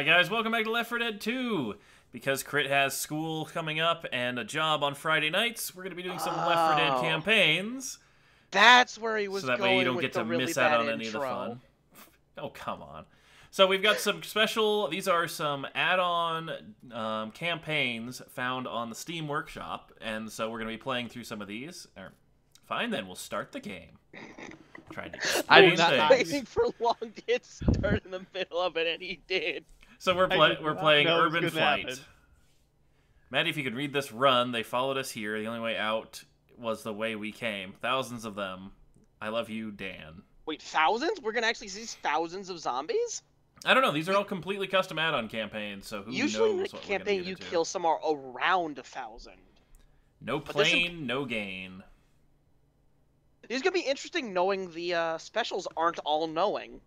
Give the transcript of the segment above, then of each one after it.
Alright guys, welcome back to Left 4 Dead 2! Because Crit has school coming up and a job on Friday nights, we're going to be doing some Left 4 Dead campaigns. That's where he was going with the really bad intro. So that way you don't get to miss out on any of the fun. Oh, come on. So we've got some special, these are some add-on campaigns found on the Steam Workshop, and so we're going to be playing through some of these. Fine then, we'll start the game. I was waiting for long to start in the middle of it, and he did. So we're playing Urban Flight. Maddie, if you could read this run, they followed us here. The only way out was the way we came. Thousands of them. I love you, Dan. Wait, thousands? We're going to actually see thousands of zombies? I don't know. These are all completely custom add-on campaigns, so who knows what we're going to get into. Usually in a campaign, you kill somewhere around 1,000. No plane, no gain. It's going to be interesting knowing the specials aren't all-knowing.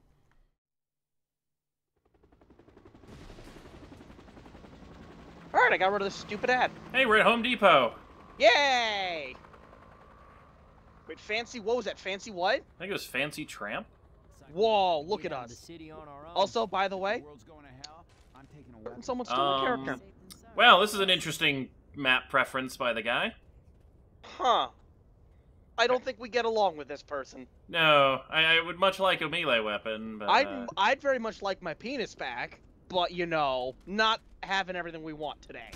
Alright, I got rid of this stupid ad. Hey, we're at Home Depot! Yay! Wait, Fancy... What was that? Fancy what? I think it was Fancy Tramp. Whoa, look at us. Also, by the way, someone stole a character. Well, this is an interesting map preference by the guy. Huh. I don't think we get along with this person. No, I would much like a melee weapon, but... I'd very much like my penis back, but, you know, not having everything we want today.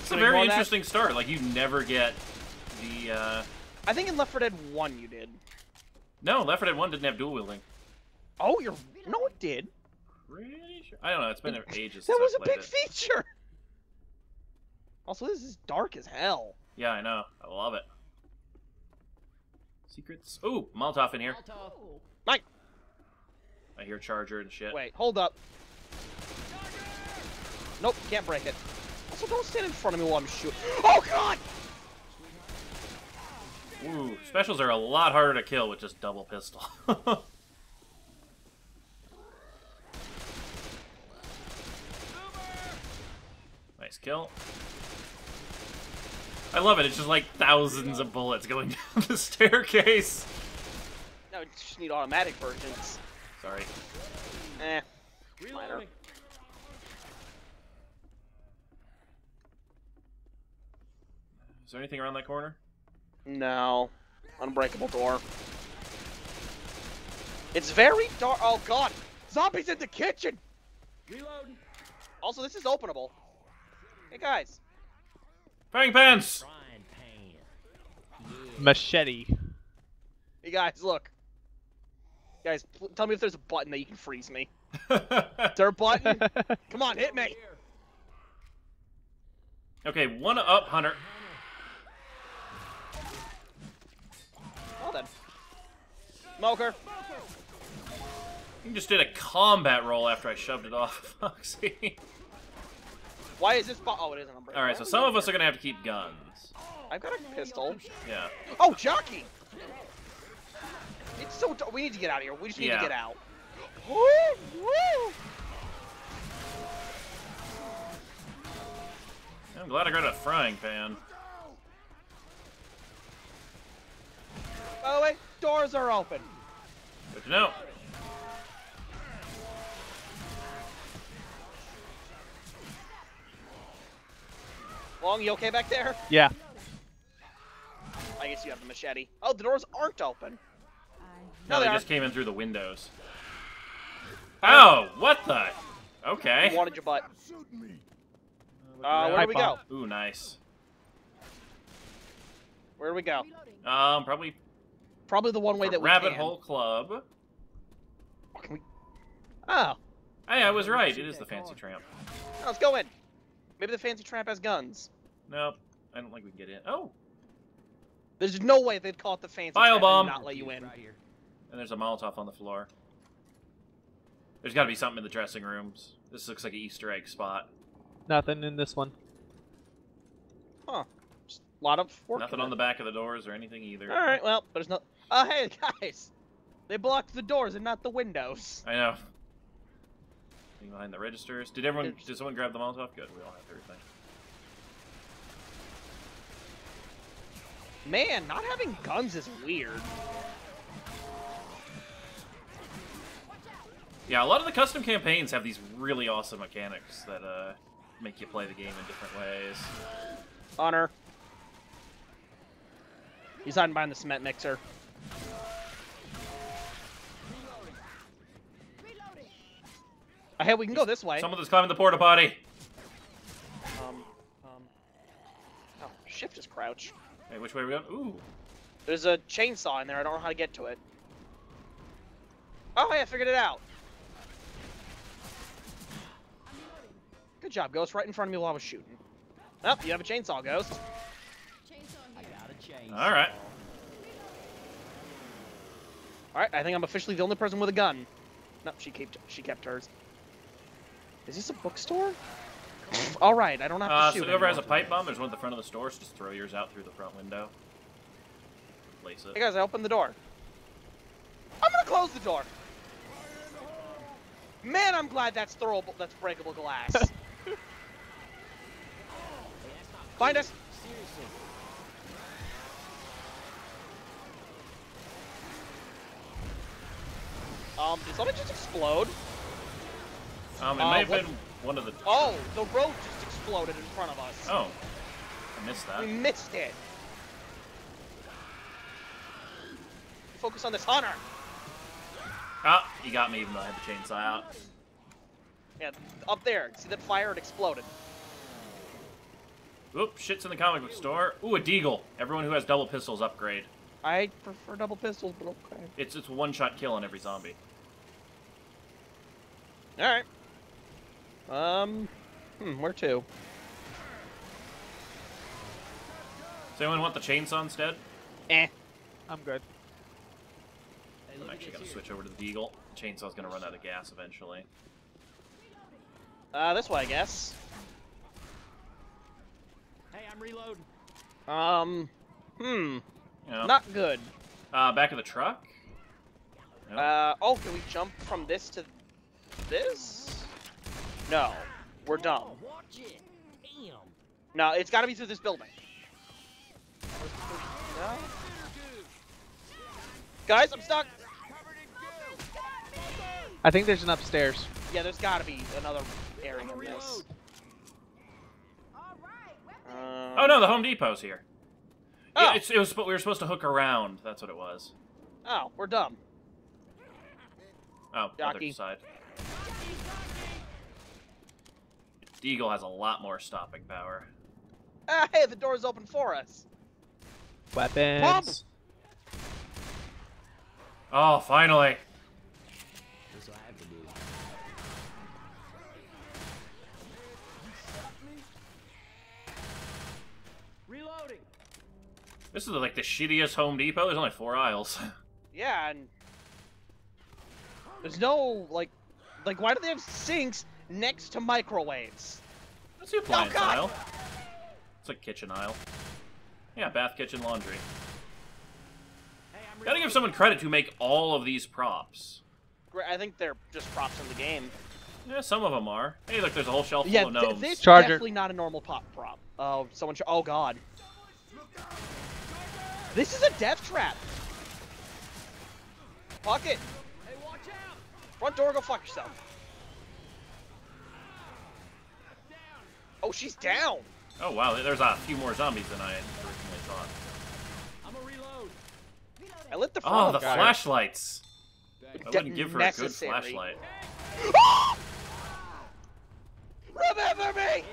It's a very interesting start. Like, you never get the, I think in Left 4 Dead 1 you did. No, Left 4 Dead 1 didn't have dual wielding. Oh, you're... No, it did. Pretty sure. I don't know, it's been ages since I played it. That was a big feature! Also, this is dark as hell. Yeah, I know. I love it. Secrets. Ooh, Molotov in here. Molotov. Mike! I hear Charger and shit. Wait, hold up. Charger! Nope, can't break it. Also, don't stand in front of me while I'm shooting. Oh, God! Ooh, specials are a lot harder to kill with just double pistol. Nice kill. I love it. It's just like thousands of bullets going down the staircase. No, you just need automatic versions. Sorry. Eh. Minor. Is there anything around that corner? No. Unbreakable door. It's very dark. Oh, God. Zombies in the kitchen. Reload. Also, this is openable. Hey, guys. Frying pans! Machete. Hey guys, look. Guys, tell me if there's a button that you can freeze me. Is there a button? Come on, hit me! Okay, one up, Hunter. Well then. Smoker! You just did a combat roll after I shoved it off, Foxy. Why is this Oh, it isn't unbreakable. Alright, so some of us are gonna have to keep guns. I've got a pistol. Yeah. Oh, jockey! It's so we need to get out of here. We just need to get out. Woo! Woo! I'm glad I got a frying pan. By the way, doors are open. Good to know. Long, you okay back there? Yeah. I guess you have the machete. Oh, the doors aren't open. No, they just came in through the windows. Oh, what the? Okay. You wanted your butt. Where do we go? Ooh, nice. Where do we go? Probably the one way that we can. Rabbit Hole Club. Can we... Oh. Hey, I was right. It is the Fancy Tramp. Oh, let's go in. Maybe the Fancy Tramp has guns. Nope. I don't think we can get in. Oh! There's no way they'd call it the Fancy Tramp and not let you in. And there's a Molotov on the floor. There's gotta be something in the dressing rooms. This looks like an Easter egg spot. Nothing in this one. Huh. Just a lot of work. Nothing on the back of the doors or anything either. Alright, well, there's no... Oh, hey, guys! They blocked the doors and not the windows. I know. Behind the registers. Did someone grab the Molotov? Good, we all have everything. Man, not having guns is weird. Yeah, a lot of the custom campaigns have these really awesome mechanics that make you play the game in different ways. Honor. He's hiding behind the cement mixer. Oh, hey, we can go this way. Someone that's climbing the porta potty. Oh, shift is crouch. Hey, which way are we going? Ooh. There's a chainsaw in there. I don't know how to get to it. Oh, hey, I figured it out. Good job, Ghost. Right in front of me while I was shooting. Oh, you have a chainsaw, Ghost. I got a chainsaw. All right. All right. I think I'm officially the only person with a gun. No, she kept hers. Is this a bookstore? All right. I don't have to shoot. So whoever has a pipe bomb, there's one at the front of the store. So just throw yours out through the front window. Place it. Hey guys, I opened the door. I'm gonna close the door. Man, I'm glad that's throwable. That's breakable glass. Find us. Seriously. Did something just explode? It may have been one of the... Oh, the road just exploded in front of us. Oh. I missed that. We missed it. Focus on this hunter. Ah, you got me even though I had the chainsaw out. Yeah, up there. See that fire? It exploded. Oop, shit's in the comic book store. Ooh, a deagle. Everyone who has double pistols upgrade. I prefer double pistols, but okay. It's a one-shot kill on every zombie. Alright. Where to? Does anyone want the chainsaw instead? Eh. I'm good. I'm actually going to switch over to the deagle. The chainsaw's going to run out of gas eventually. This way, I guess. Hey, I'm reloading. You know, not good. Back of the truck? Nope. Oh, can we jump from this to this? No. We're dumb. No, it's gotta be through this building. No? Guys, I'm stuck! I think there's an upstairs. Yeah, there's gotta be another area in this. Oh no, the Home Depot's here. Oh. Yeah, we were supposed to hook around. That's what it was. Oh, we're dumb. Oh, Jockey. Other side. Deagle has a lot more stopping power. Ah, hey, the door's open for us. Weapons. Pump. Oh, finally. That's what I have to do. Reloading. This is like the shittiest Home Depot. There's only 4 aisles. Yeah, and there's no like why do they have sinks next to microwaves? That's the appliance aisle. It's like kitchen aisle. Yeah, bath, kitchen, laundry. Hey, gotta give someone credit who make all of these props. I think they're just props in the game. Yeah, some of them are. Hey, look, there's a whole shelf full of gnomes. This is definitely not a normal pop prop. Oh, someone. Oh God. This is a death trap. Fuck it. Hey, watch out. Front door, go fuck yourself. Oh, she's down. Oh, wow. There's a few more zombies than I originally thought. I'm a reload. I lit the front. Oh, the flashlights. I wouldn't give her a good flashlight. Remember me!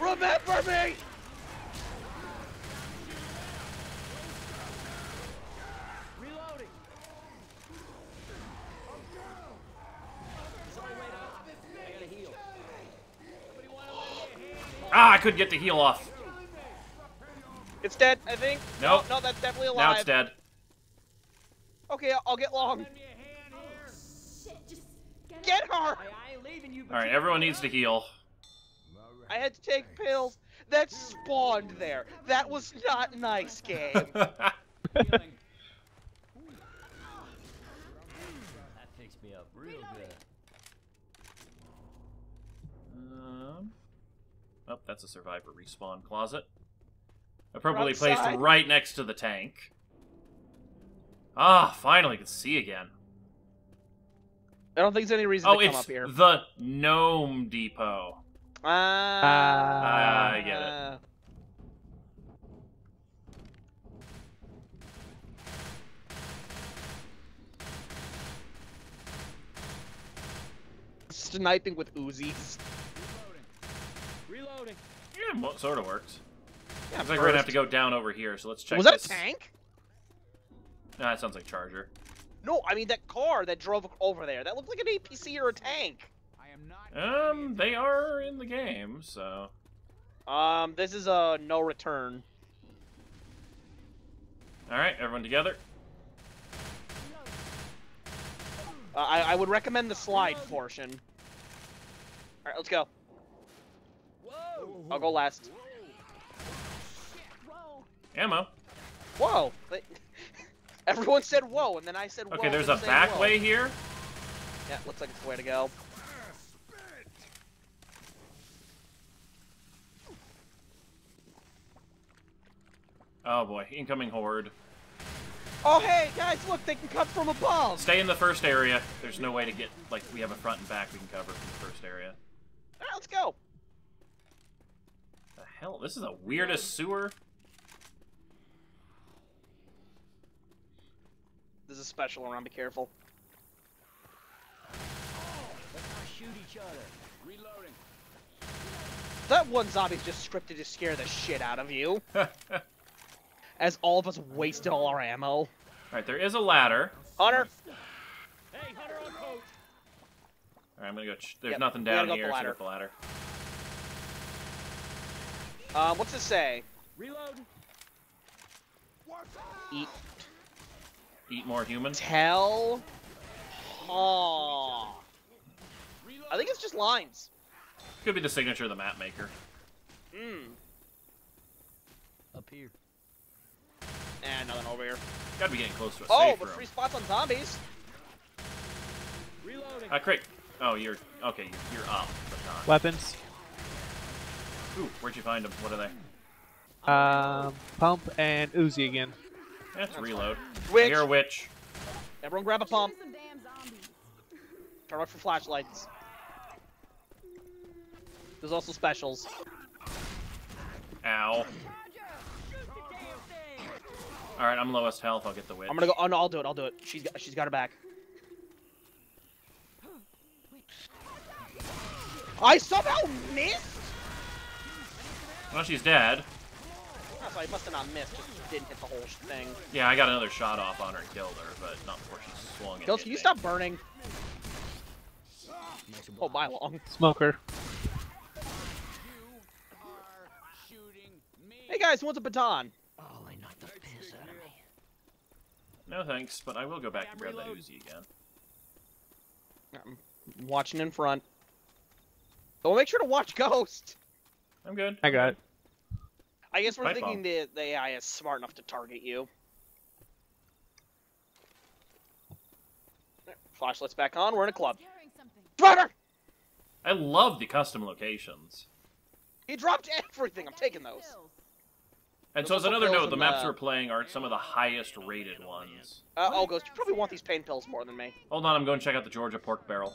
Remember me! Reloading. Ah, I couldn't get the heal off. It's dead, I think. Nope. No, that's definitely alive. Now it's dead. Okay, I'll get long. Get her! Alright, everyone needs to heal. I had to take pills. That spawned there. That was not nice, game. That picks me up real good. Oh, that's a survivor respawn closet. Appropriately placed right next to the tank. Ah, finally I can see again. I don't think there's any reason to come up here. Oh, it's the Gnome Depot. I get it. Sniping with Uzis. Reloading. Yeah, well, sort of works. Yeah, looks like we're gonna have to go down over here, so let's check. Was that a tank? Nah, that sounds like Charger. No, I mean that car that drove over there. That looked like an APC or a tank. I am not. They are in the game, so. This is a no return. All right, everyone together. I would recommend the slide portion. All right, let's go. Whoa. I'll go last. Ammo. Whoa. Everyone said whoa, and then I said whoa. Okay, there's a back way here. Yeah, looks like it's the way to go. Oh boy, incoming horde. Oh hey, guys, look, they can come from above. Stay in the first area. There's no way to get, like, we have a front and back we can cover from the first area. All right, let's go. The hell, this is the weirdest sewer. There's a special around, be careful. Let's not shoot each other. Reloading. That one zombie's just scripted to scare the shit out of you. As all of us wasted all our ammo. Alright, there is a ladder. Hunter! Hey, Hunter on coach! Alright, I'm gonna go. There's nothing down here, so the ladder. What's it say? Reload! Eat. Eat more humans. Tell. Aww. I think it's just lines. Could be the signature of the map maker. Hmm. Up here. And nothing over here. Gotta be getting close to it. Oh, but free spots on zombies. Reloading. Crate. Oh, you're okay. You're up. Weapons. Ooh, where'd you find them? What are they? Pump and Uzi again. That's reload. Witch. Here, witch. Everyone grab a pump. Turn off your flashlights. There's also specials. Ow. Alright, I'm lowest health. I'll get the witch. I'm gonna go. Oh no, I'll do it. I'll do it. She's got her back. I somehow missed? Well, she's dead. Oh, so I must have not missed, just didn't hit the whole thing. Yeah, I got another shot off on her and killed her, but not before she swung. Gills, can you stop burning? Oh, my long. Smoker. You are shooting me. Hey guys, who wants a baton? Oh, I knocked the piss out of me. No thanks, but I will go back and grab that Uzi again. I'm watching in front. But we'll make sure to watch Ghost. I'm good. I got it. I guess we're thinking the AI is smart enough to target you. Flashlights back on. We're in a club. Runner! I love the custom locations. He dropped everything. I'm taking those. And so as another note, the maps we're playing are some of the highest rated ones. Oh, Ghost, you probably want these pain pills more than me. Hold on, I'm going to check out the Georgia pork barrel.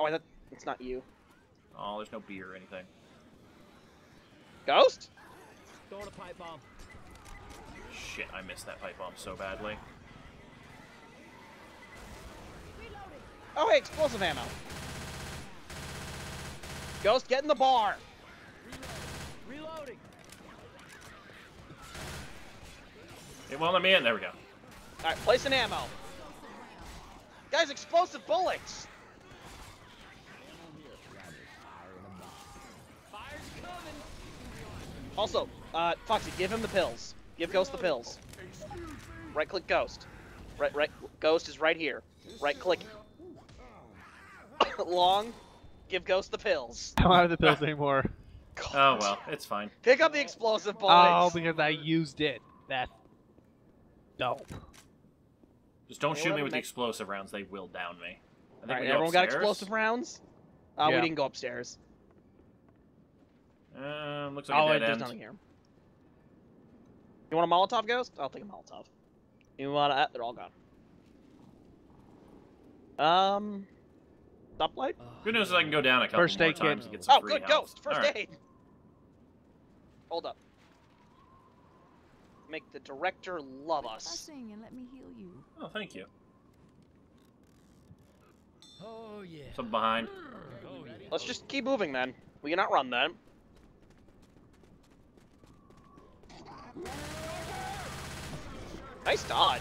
Oh, I thought it's not you. Oh, there's no beer or anything. Ghost? Throwing a pipe bomb. Shit, I missed that pipe bomb so badly. Oh, hey, explosive ammo. Ghost, get in the bar. Reloading. It won't let me in. There we go. All right, place an ammo. Guys, explosive bullets. Fire's coming. Also, Foxy, give him the pills. Give Ghost the pills. Right-click Ghost. Right. Ghost is right here. Right-click. Long. Give Ghost the pills. I don't have the pills anymore. God. Oh well, it's fine. Pick up the explosive bullets. Oh, because I used it. That. Dope. Just don't shoot me with the explosive rounds. They will down me. I think everyone got explosive rounds. We didn't go upstairs. Looks like a dead end. Nothing here. You want a Molotov, Ghost? I'll take a Molotov. You want a... They're all gone. Stoplight? Good news is I can go down a couple more times to get some free health. Ghost! First aid! Hold up. Make the director love us. And let me heal you. Oh, thank you. Oh, yeah. Something behind. Oh, yeah. Let's just keep moving, then. We cannot run, then. Nice dodge.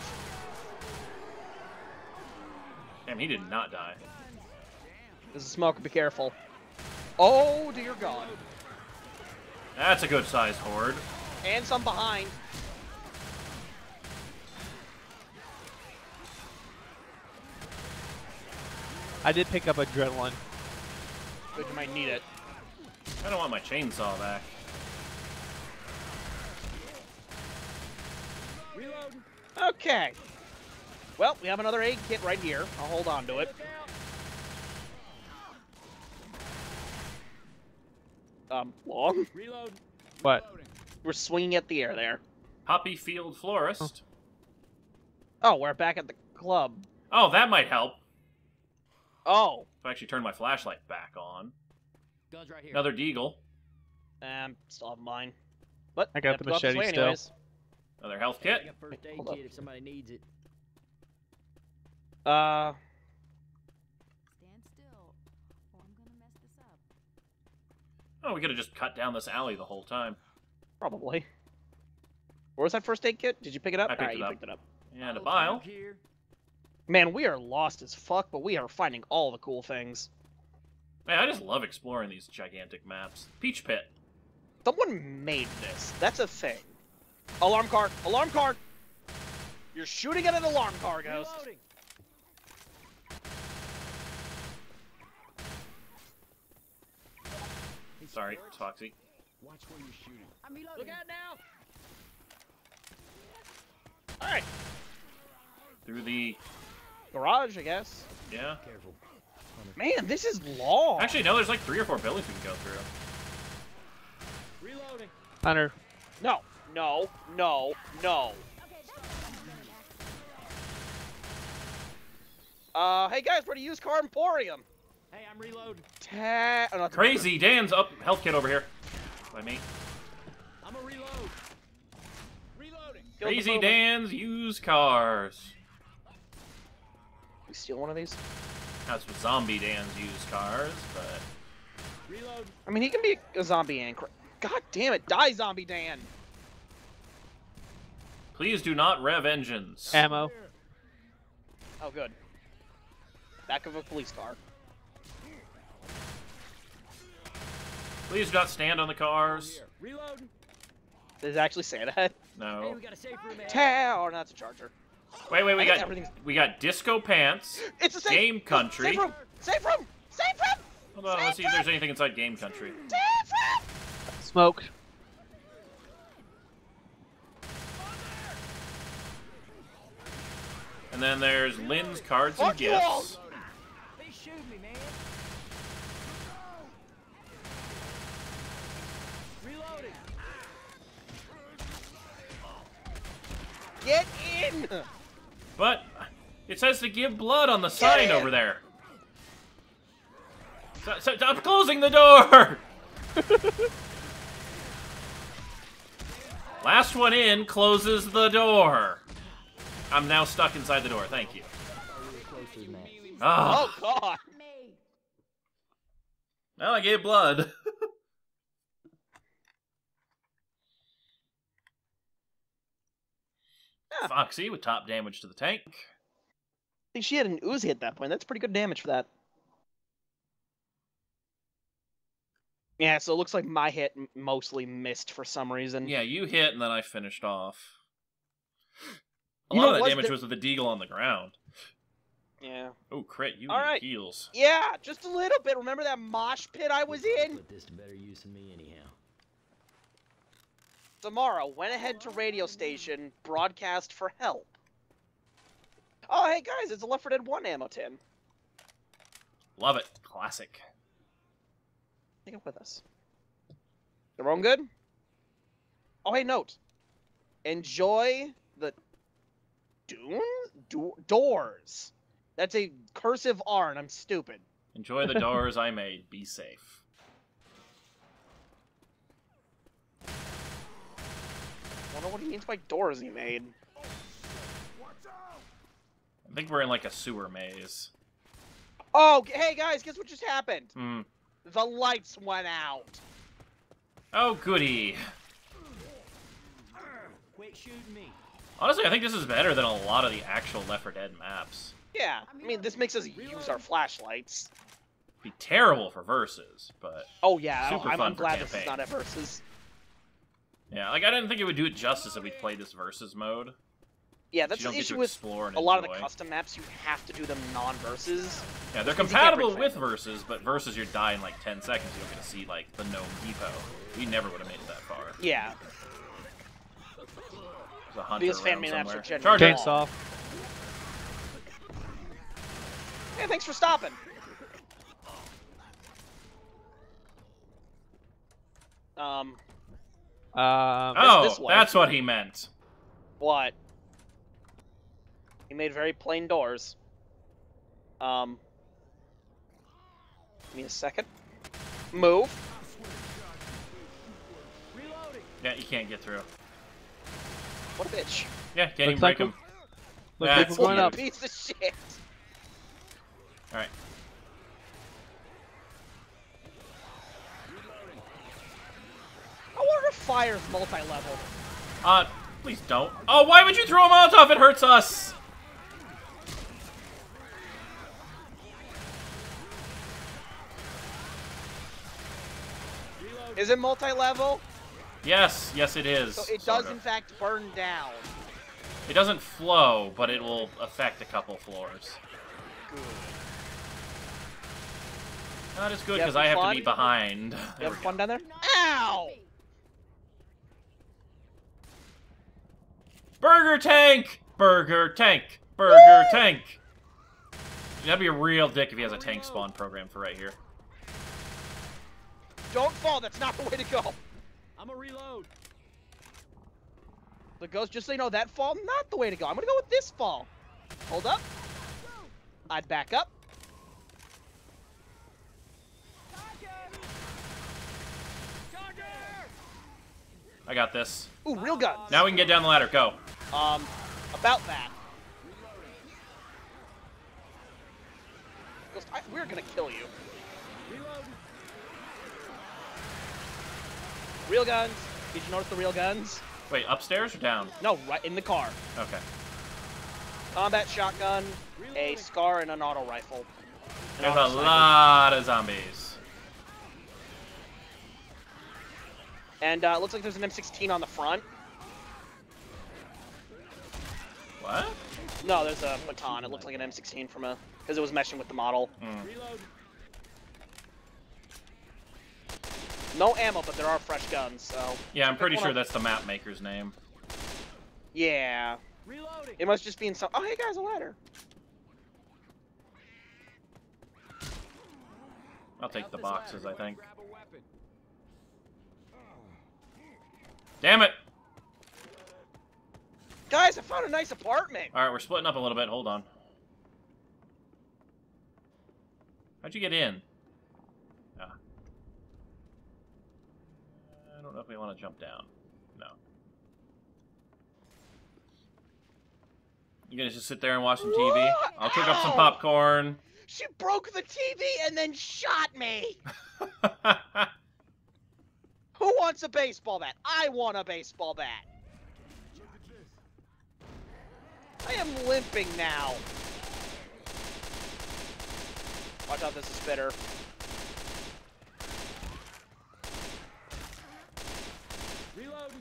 Damn, he did not die. There's a smoke, be careful. Oh, dear God. That's a good-sized horde. And some behind. I did pick up adrenaline. But you might need it. I don't want my chainsaw back. Reload. Okay. Well, we have another aid kit right here. I'll hold on to it. Long? Reload. What? We're swinging at the air there. Poppy Field Florist. Oh, we're back at the club. Oh, that might help. Oh. If I actually turn my flashlight back on. Guns right here. Another deagle. Still have mine. But I got the machete still. Anyways. Another health kit. I got first aid kit if somebody needs it. Stand still, or I'm gonna mess this up. Oh, we could have just cut down this alley the whole time. Probably. Where was that first aid kit? Did you pick it up? I picked it up. You picked it up. And a vial. Man, we are lost as fuck, but we are finding all the cool things. Man, I just love exploring these gigantic maps. Peach Pit. Someone made this. That's a thing. Alarm car! Alarm car! You're shooting at an alarm car, Ghost. Reloading. Sorry, Toxie. Watch where you're shooting. I'm reloading. Look out now! All right. Through the garage, I guess. Yeah. Careful. Man, this is long. Actually, no. There's like 3 or 4 buildings we can go through. Reloading. Hunter. No. No, no, no. Hey guys, we're at a used car emporium. Hey, I'm reloading. Crazy Dan's up. Health kit over here. By me. I'm a reload. Reloading. Crazy Dan's used cars. We steal one of these? That's with Zombie Dan's used cars, but. Reload. I mean, he can be a zombie and. God damn it! Die, Zombie Dan. Please do not rev engines. Ammo. Oh, good. Back of a police car. Please do not stand on the cars. Reload. Does it actually say that? No. Hey, we got a safe room, oh, no, it's a charger. Wait, wait, we got disco pants. It's a safe game country. Safe room. Safe room. Safe room. Hold on, let's see if there's anything inside game country. Safe room. Smoke. And then there's Lynn's cards and gifts. They shoot me, man. Reloading. Get in. But it says to give blood on the sign over there. Stop closing the door. Last one in closes the door. I'm now stuck inside the door. Thank you. Oh, God. Well, I gave blood. Foxy with top damage to the tank. I think she had an Uzi at that point. That's pretty good damage for that. Yeah, so it looks like my hit mostly missed for some reason. Yeah, you hit and then I finished off. A lot of that damage was with the deagle on the ground. Yeah. Oh, crit. You heals. Yeah, just a little bit. Remember that mosh pit I was in? Put this to better use than me anyhow. Samara went ahead to radio station, broadcast for help. Oh, hey, guys, it's a Left 4 Dead 1 ammo tin. Love it. Classic. Take it with us. Everyone good? Oh, hey, note. Enjoy the... doors. That's a cursive R, and I'm stupid. Enjoy the doors I made. Be safe. I wonder what he means by doors he made. I think we're in like a sewer maze. Oh, hey guys, guess what just happened? Mm. The lights went out. Oh, goody. Quit shooting me. Honestly, I think this is better than a lot of the actual Left 4 Dead maps. Yeah, I mean, this makes us use our flashlights. Be terrible for versus, but oh yeah, I'm glad this is not at versus. Yeah, like I didn't think it would do it justice if we played this versus mode. Yeah, that's the issue with a lot of the custom maps. You have to do them non-versus. Yeah, they're compatible with versus, but versus you're dying like 10 seconds. You're gonna see like the Gnome Depot. We never would have made it that far. Yeah. There's a hunter around somewhere. Charge off. Hey, thanks for stopping. Oh, that's what he meant. What? He made very plain doors. Give me a second. Move. Yeah, you can't get through. What a bitch. Yeah, can't even break him. That's a piece of shit. All right. I wonder if fire's multi-level. Please don't. Oh, why would you throw a Molotov? It hurts us. Is it multi-level? Yes, yes it is. So it does in fact burn down. It doesn't flow, but it will affect a couple floors. Good. Not as good because I have to be behind. You have fun down there? Ow! Burger tank! Burger tank! Burger tank! That'd be a real dick if he has a tank spawn program for right here. Don't fall, that's not the way to go. I'm gonna reload. The ghost, just so you know, that fall, not the way to go. I'm gonna go with this fall. Hold up. I'd back up. I got this. Ooh, real gun. Now we can get down the ladder. Go. About that. Ghost, we're gonna kill you. Real guns. Did you notice the real guns? Wait, upstairs or down? No, right in the car. Okay. Combat shotgun, a SCAR, and an auto rifle. There's a lot of zombies. And it looks like there's an M16 on the front. What? No, there's a baton. It looks like an M16 from a... because it was meshing with the model. Mm. No ammo, but there are fresh guns, so... Yeah, I'm pretty sure that's the map maker's name. Yeah. Reloading. It must just be in some... Oh, hey guys, a ladder. I'll take the boxes, I think. Damn it! Guys, I found a nice apartment! Alright, we're splitting up a little bit. Hold on. How'd you get in? I don't know if we want to jump down. No. You gonna just sit there and watch some TV? I'll cook up some popcorn. She broke the TV and then shot me! Who wants a baseball bat? I want a baseball bat. I am limping now. Watch out, this is bitter. Reload.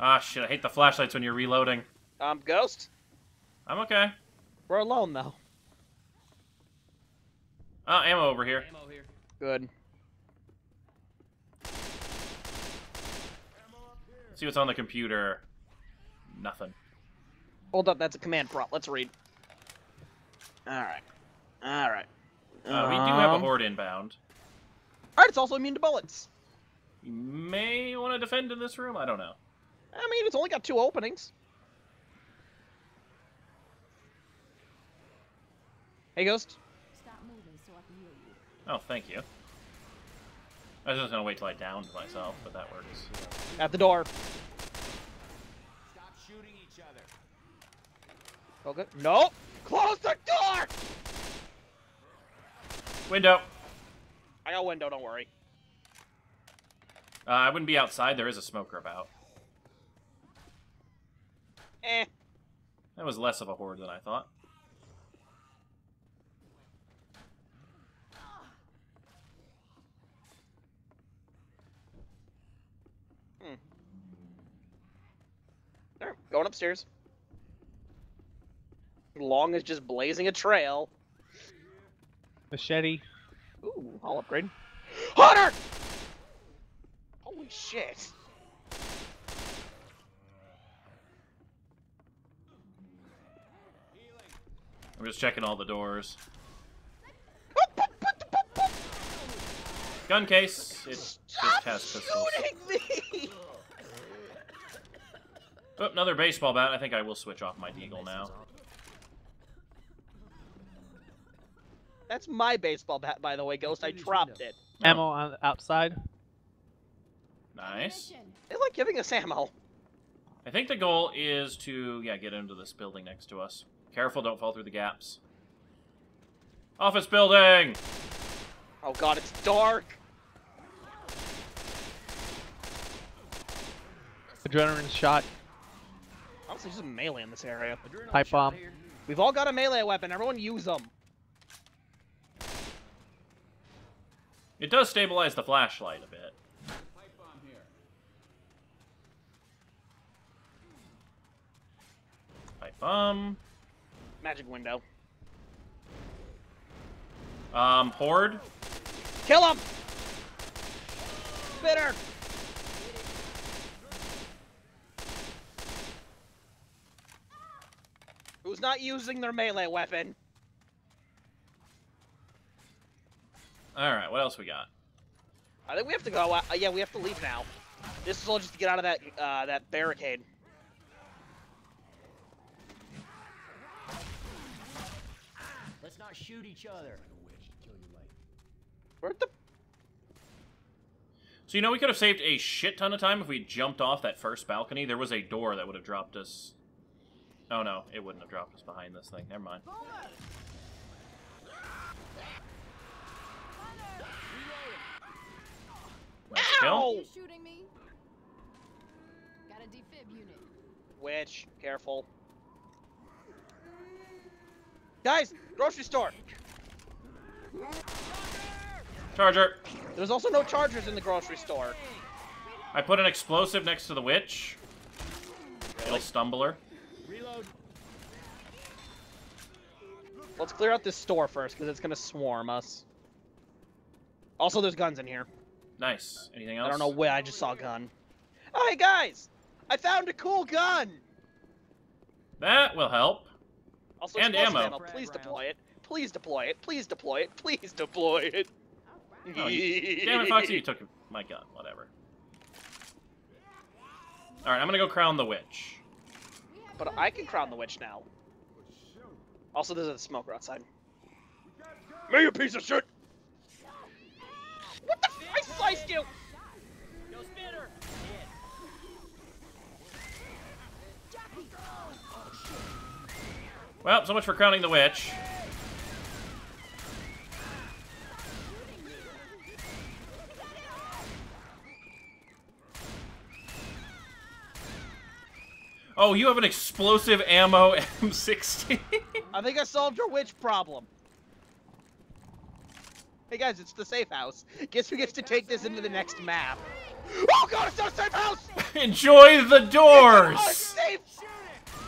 Ah, shit, I hate the flashlights when you're reloading. Ghost? I'm okay. We're alone, though. Ammo over here. Ammo here. Good. See what's on the computer. Nothing. Hold up, that's a command prompt. Let's read. Alright. Alright. We do have a horde inbound. Alright, it's also immune to bullets. You may want to defend in this room, I don't know. I mean, it's only got 2 openings. Hey, Ghost. Stop moving so I can hear you. Oh, thank you. I was just gonna wait till I downed myself, but that works. At the door. Stop shooting each other. Oh, good. No! Close the door! Window. I got window, don't worry. I wouldn't be outside. There is a smoker about. Eh. That was less of a horde than I thought. Hmm. They're going upstairs. Long as just blazing a trail. Machete. Ooh, I'll upgrade. Hunter! Holy shit. I'm just checking all the doors. Gun case. It just has pistols. Me. Oh, another baseball bat. I think I will switch off my deagle now. That's my baseball bat, by the way, Ghost. I dropped it. No. Ammo on outside. Nice. They like giving us ammo. I think the goal is to, yeah, get into this building next to us. Careful, don't fall through the gaps. Office building! Oh god, it's dark! Adrenaline shot. Honestly, just a melee in this area. Pipe bomb. We've all got a melee weapon, everyone use them. It does stabilize the flashlight a bit. Pipe bomb here. Pipe bomb. Magic window. Horde. Kill him! Bitter! Who's not using their melee weapon? Alright, what else we got? I think we have to go out. Yeah, we have to leave now. This is all just to get out of that, that barricade. Let's not shoot each other. Where'd the... So, you know, we could have saved a shit ton of time if we jumped off that first balcony. There was a door that would have dropped us... Oh, no. It wouldn't have dropped us behind this thing. Never mind. Nice kill. You shooting me? Got a defib unit. Witch, careful. Guys, grocery store. Charger. There's also no chargers in the grocery store. I put an explosive next to the witch. Really? It'll stumble her. Reload. Let's clear out this store first, because it's gonna swarm us. Also, there's guns in here. Nice. Anything else? I don't know where. I just saw a gun. Oh, hey guys! I found a cool gun. That will help. Also, and ammo. Please deploy it. Please deploy it. Please deploy it. Please deploy it. Oh, you, damn it, Foxy, you took my gun. Whatever. Alright, I'm gonna go crown the witch. But I can crown the witch now. Also, there's a smoker outside. Me, you piece of shit! What the f- I sliced you! Well, so much for crowning the witch. Oh, you have an explosive ammo M60. I think I solved your witch problem. Hey guys, it's the safe house. Guess who gets to take this into the next map? Oh god, it's not a safe house! Enjoy the doors! It's not a safe house!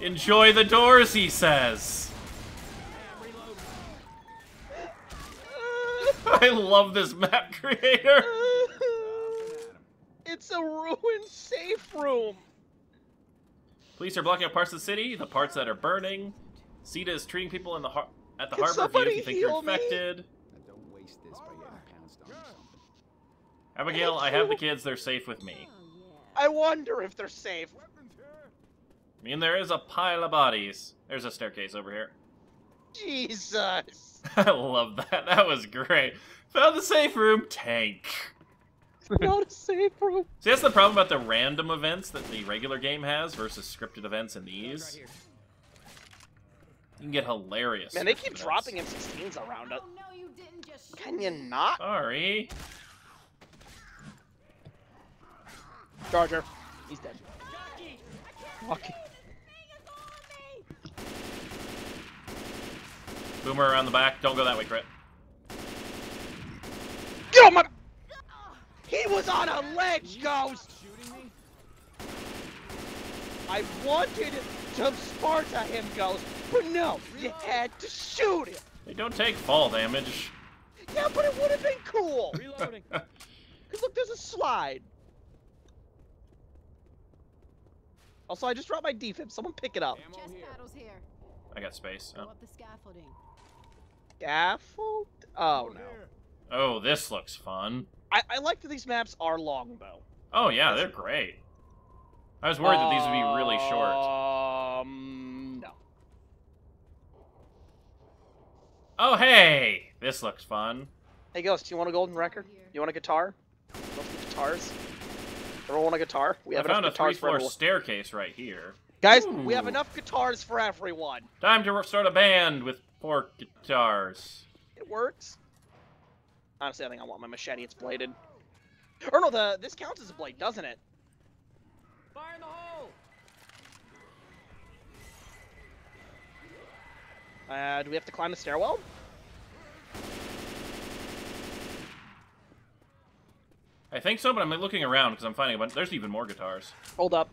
Enjoy the doors, he says. I love this map creator. It's a ruined safe room. Police are blocking up parts of the city, the parts that are burning. CEDA is treating people in the harbor if you think you're infected. Don't waste this by getting pounced on something. Abigail, I have the kids. They're safe with me. I wonder if they're safe. I mean, there is a pile of bodies. There's a staircase over here. Jesus! I love that. That was great. Found the safe room. Tank. Found a safe room. See, that's the problem about the random events that the regular game has versus scripted events in these. Right, you can get hilarious. Man, they keep dropping M16s around us. No, you didn't just... Can you not? Sorry. Charger. He's dead. Lucky. Boomer around the back. Don't go that way, Crit. Get on my... He was on a ledge, Ghost! I wanted to Sparta him, Ghost, but no, you had to shoot him! They don't take fall damage. Yeah, but it would have been cool! Reloading. Cause look, there's a slide. Also, I just dropped my defib. Someone pick it up. Here. I got space. Oh. The scaffolding. Scaffold? Oh, no. Oh, this looks fun. I like that these maps are long, though. Oh, yeah, they're great. I was worried that these would be really short. No. Oh, hey! This looks fun. Hey, Ghost, do you want a golden record? You want a guitar? Both guitars? Everyone want a guitar? We have enough guitars for everyone. I found a 3-floor staircase right here. Guys, ooh, we have enough guitars for everyone. Time to start a band with pork guitars. It works. Honestly, I think I want my machete. It's bladed. Or no, this counts as a blade, doesn't it? Fire in the hole! Do we have to climb the stairwell? I think so, but I'm looking around because I'm finding a bunch. There's even more guitars. Hold up.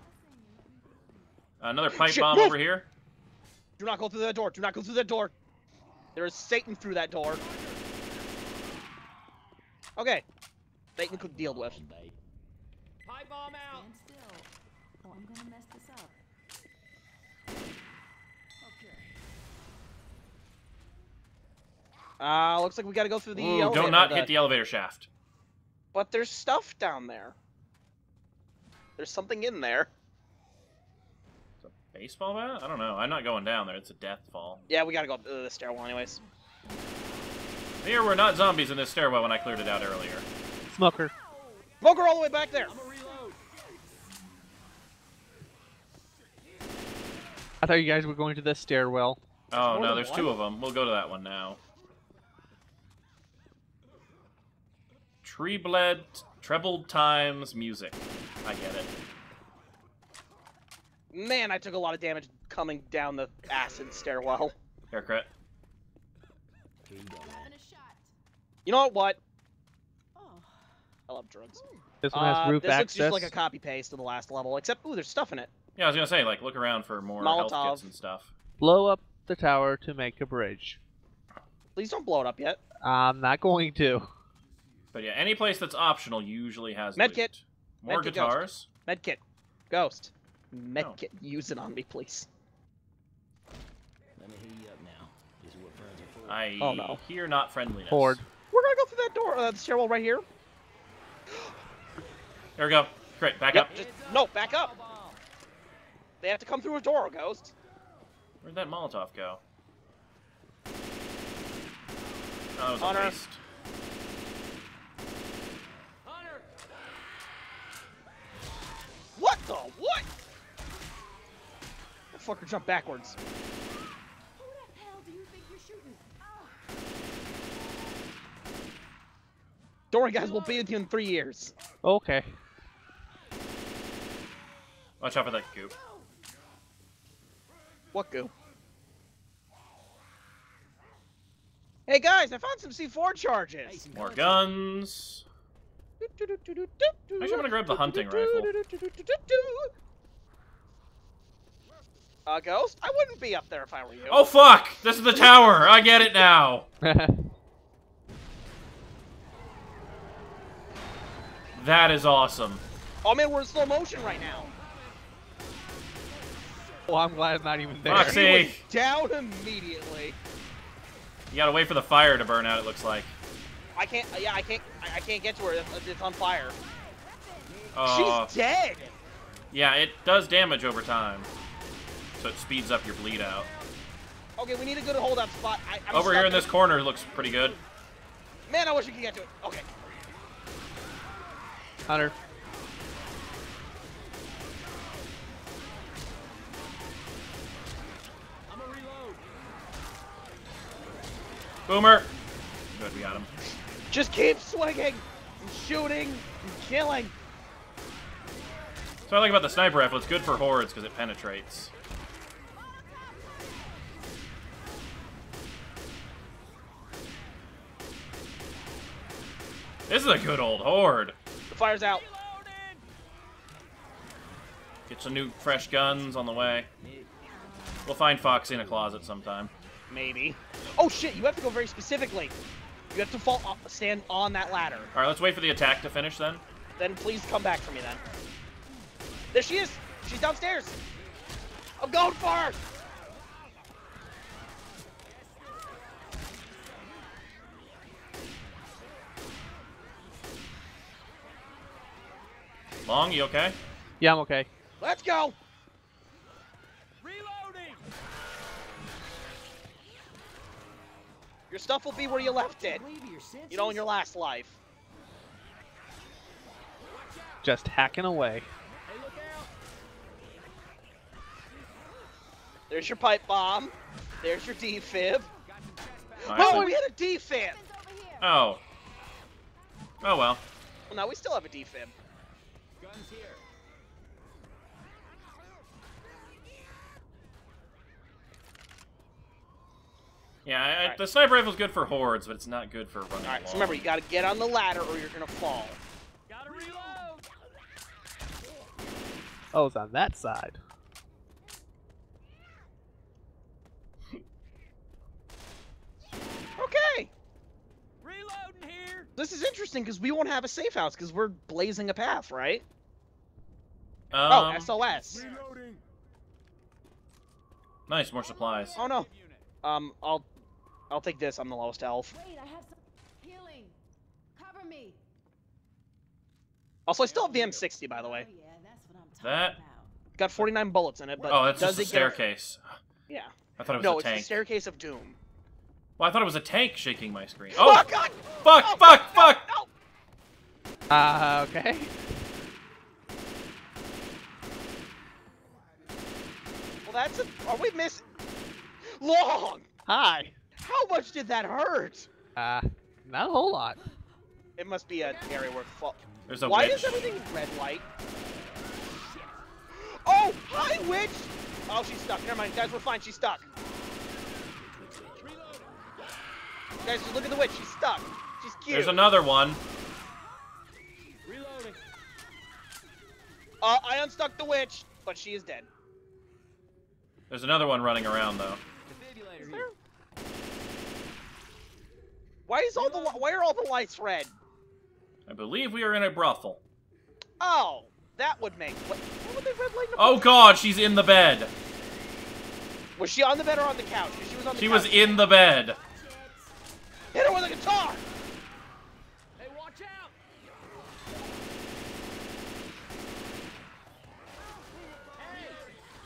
Another pipe bomb over here. Do not go through that door. Do not go through that door. There is Satan through that door. Okay. Satan could deal with. Pipe bomb out. Stand still. Oh, I'm gonna mess this up. Okay. Looks like we gotta go through the elevator. Do not hit the elevator shaft. But there's stuff down there. There's something in there. It's a baseball bat? I don't know. I'm not going down there. It's a death fall. Yeah, we gotta go up the stairwell anyways. There were not zombies in this stairwell when I cleared it out earlier. Smoker. Smoker all the way back there! I'm a reload. I thought you guys were going to the stairwell. Oh no, there's two of them. We'll go to that one now. Trebled, trebled times music. I get it. Man, I took a lot of damage coming down the acid stairwell. Here, Crit. You know what? I love drugs. This one has roof access. This looks just like a copy paste of the last level, except there's stuff in it. Yeah, I was gonna say, like, look around for more health kits and stuff. Blow up the tower to make a bridge. Please don't blow it up yet. I'm not going to. But yeah, any place that's optional usually has medkit. More guitars. Medkit, Ghost. Medkit, use it on me, please. Let me heal you up now. I hear not friendliness. Ford. We're gonna go through that door, the stairwell right here. There we go. Great, back up. Just, no, back up. They have to come through a door, Ghost. Where'd that Molotov go? Oh, that was a waste. What the what? That fucker jumped backwards. Who the hell do you think you're shooting? Don't worry, guys, we'll be with you in 3 years. Okay. Watch out for that goop. What goop? Hey, guys, I found some C4 charges. More guns. Actually, I'm gonna grab the hunting rifle. Ghost? I wouldn't be up there if I were you. Oh, fuck! This is the tower! I get it now! That is awesome. Oh man, we're in slow motion right now. Oh, I'm glad I'm not even there. Roxy! He was down immediately. You gotta wait for the fire to burn out. It looks like. I can't. Yeah, I can't get to her. It's on fire. She's dead. Yeah, it does damage over time, so it speeds up your bleed out. Okay, we need a good hold-up spot. I'm over here in this corner looks pretty good. Man, I wish we could get to it. Okay. Hunter. I'm gonna reload. Boomer. Good, we got him. Just keep swinging and shooting and killing. So I like about the sniper rifle. It's good for hordes because it penetrates. This is a good old horde. The fire's out. Get some new fresh guns on the way. We'll find Foxy in a closet sometime. Maybe. Oh shit, you have to go very specifically. You have to fall off, stand on that ladder. Alright, let's wait for the attack to finish then. Then please come back for me then. There she is! She's downstairs! I'm going for her! Long, you okay? Yeah, I'm okay. Let's go! Reloading! Your stuff will be where you left it. You know, in your last life. Just hacking away. There's your pipe bomb. There's your defib. Oh, we had a defib! Oh. Oh, well. Well, no, we still have a defib. Guns here. Yeah, right. The sniper rifle's good for hordes, but it's not good for running. All right, so remember, you gotta get on the ladder or you're gonna fall. Gotta reload! Oh, it's on that side. Okay. Reloading here. This is interesting because we won't have a safe house because we're blazing a path, right? Oh, SOS. Reloading. Nice, more supplies. Oh no. I'll take this. I'm the lowest health. Wait, I have some healing. Cover me. Also, I still have the M60, by the way. Oh, yeah, that's what I'm talking about. Got 49 bullets in it, but that's just a staircase. Yeah. I thought it was a tank. No, it's the staircase of doom. Well, I thought it was a tank shaking my screen. Oh, oh God! Fuck! Oh, fuck! Fuck! No. Okay. Well, that's a. Are we missing? Long. Hi. How much did that hurt? Not a whole lot. It must be an area where. There's a witch. Why is everything red light? Oh, hi, witch! Oh, she's stuck. Never mind, guys. We're fine. She's stuck. Guys, just look at the witch. She's stuck. She's cute. There's another one. Reloading. I unstuck the witch, but she is dead. There's another one running around though. Is there? Why are all the lights red? I believe we are in a brothel. Oh, that would make. What would they red light? Oh God, she's in the bed. Was she on the bed or on the couch? She was on the couch. She was in the bed. Hit her with a guitar! Hey, watch out!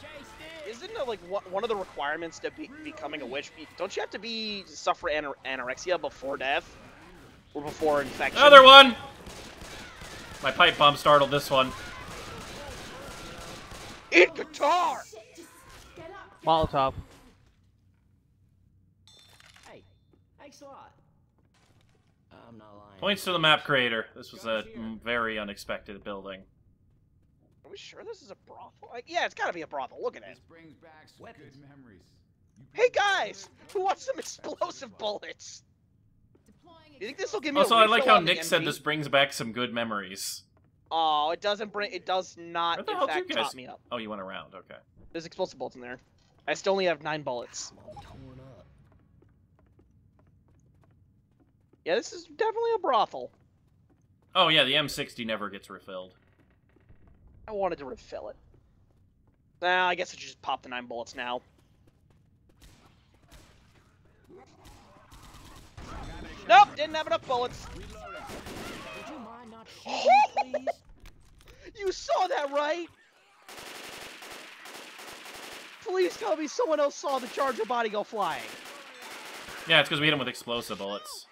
Hey, isn't it like one of the requirements to becoming a witch? Don't you have to suffer anorexia before death or before infection? Another one! My pipe bomb startled this one. Eat guitar! Molotov. Thanks a lot. I'm not lying. Points to the map creator. This was a very unexpected building. Are we sure this is a brothel? Yeah, it's gotta be a brothel. Look at it. This brings back some good memories. Hey guys! Who wants some explosive bullets? You think this will give me a refill? Also, I like how Nick said this brings back some good memories. Oh, it doesn't bring... It does not, in fact, top me up. Oh, you went around. Okay. There's explosive bullets in there. I still only have 9 bullets. Yeah, this is definitely a brothel. Oh, yeah, the M60 never gets refilled. I wanted to refill it. Nah, I guess I should just pop the 9 bullets now. Nope, didn't have enough bullets. Would you mind not shooting, please? You saw that, right? Please tell me someone else saw the charger body go flying. Yeah, it's because we hit him with explosive bullets.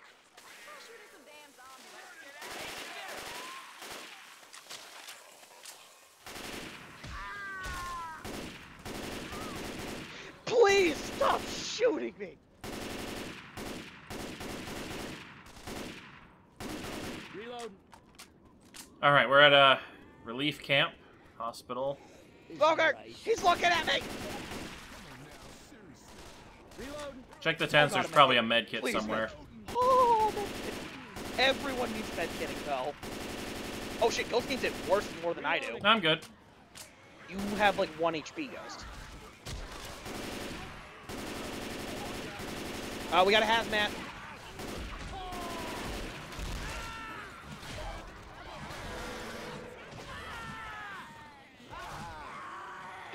Please stop shooting me! Reload. All right, we're at a relief camp, hospital. Bogart, he's looking at me. Check the tents. There's probably a med kit somewhere. Oh, everyone needs med kit and go. Oh shit, Ghost needs it more than I do. I'm good. You have like 1 HP, Ghost. We got a hazmat.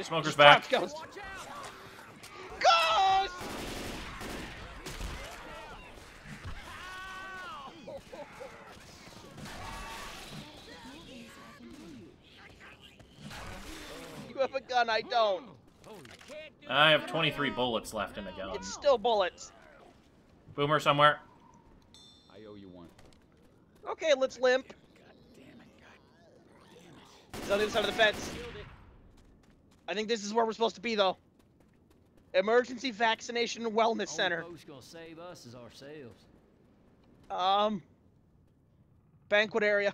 Smoker's back. Ghost! Ghost! You have a gun, I don't. I have 23 bullets left in the gun. It's still bullets. Boomer somewhere. I owe you one. Okay, let's limp. God damn it, god damn it. He's on the other side of the fence. I think this is where we're supposed to be, though. Emergency Vaccination and Wellness Center. Only folks gonna save us is ourselves. Banquet area.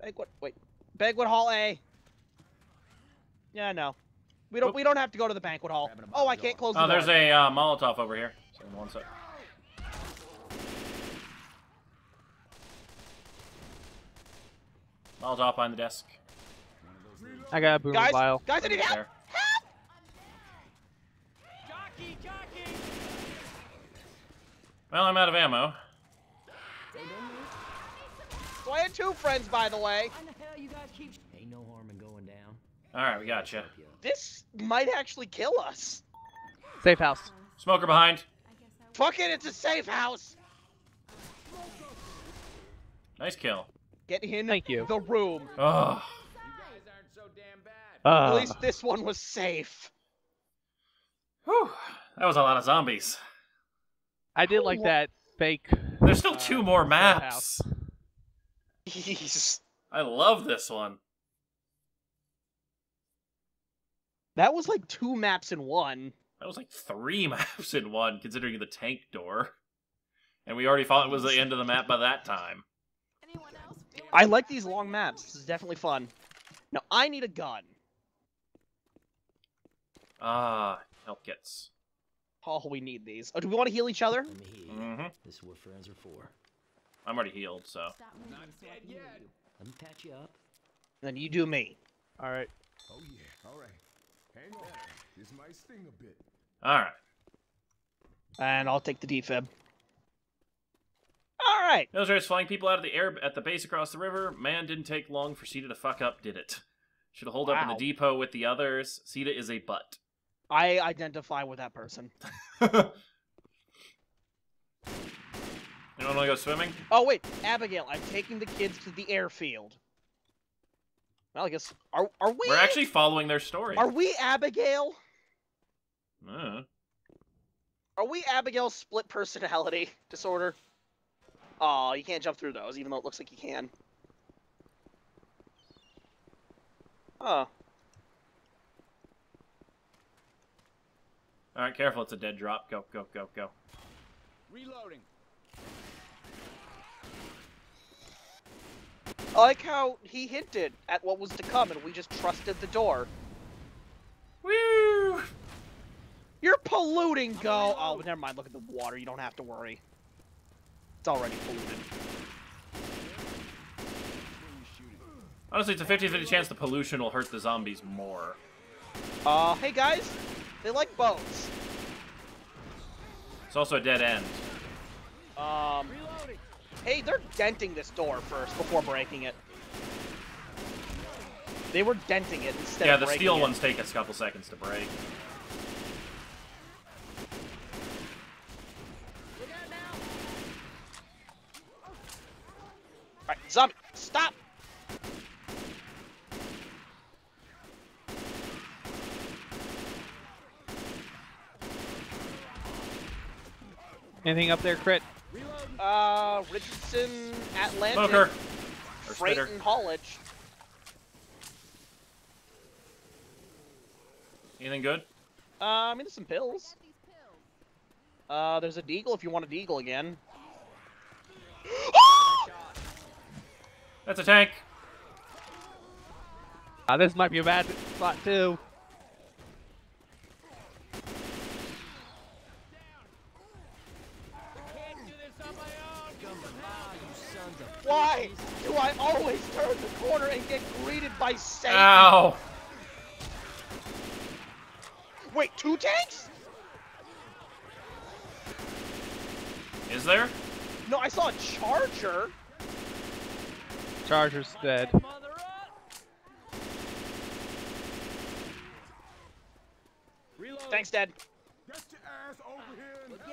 Banquet. Wait. Banquet Hall A. Yeah, no. We don't have to go to the banquet hall. Oh, I can't close the door. Oh, there's a Molotov over here. Give me one sec. Molotov behind the desk. I got a boomer vial. Guys, I need help! There. Help! Jockey, jockey! Well, I'm out of ammo. So I had 2 friends, by the way. Ain't no harm in going down. All right, we got you. This might actually kill us. Safe house. Smoker behind. Fuck it, it's a safe house. Nice kill. Get in the room. Ugh. At least this one was safe. Whew. That was a lot of zombies. I did like that fake... There's still 2 more maps. Jeez. I love this one. That was like 2 maps in 1. That was like 3 maps in 1, considering the tank door. And we already thought it was the end of the map by that time. I like these long maps. This is definitely fun. Now, I need a gun. Help kits. Oh, we need these. Oh, do we want to heal each other? Mm-hmm. This is what friends are for. I'm already healed, so. Let me patch you up. And then you do me. All right. Oh yeah. All right. Hang on. This might sting a bit. All right. And I'll take the defib. All right. Military's flying people out of the air at the base across the river. Man, didn't take long for CEDA to fuck up, did it? Should hold up in the depot with the others. CEDA is a butt. I identify with that person. Anyone want to go swimming? Oh, wait. Abigail, I'm taking the kids to the airfield. Well, I guess... Are we... We're actually following their story. Are we Abigail? Are we Abigail's split personality disorder? Oh, you can't jump through those, even though it looks like you can. Oh. All right, careful. It's a dead drop. Go, go, go, go. Reloading. I like how he hinted at what was to come, and we just trusted the door. Woo! You're polluting, go! Oh, never mind. Look at the water. You don't have to worry. It's already polluted. Honestly, it's a 50-50 chance the pollution will hurt the zombies more. Hey guys! They like boats. It's also a dead end. Hey, they're denting this door first before breaking it. They were denting it instead of breaking it. Yeah, the steel ones take us a couple seconds to break. Alright, zombie, stop! Anything up there, Crit? Richardson, Atlantic, Smoker. Freight and haulage. Anything good? I mean, there's some pills. There's a deagle if you want a deagle again. That's a tank. This might be a bad spot too. Why do I always turn the corner and get greeted by Satan? Ow! Wait, two tanks? Is there? No, I saw a charger. Charger's dead. Thanks, Dad. Get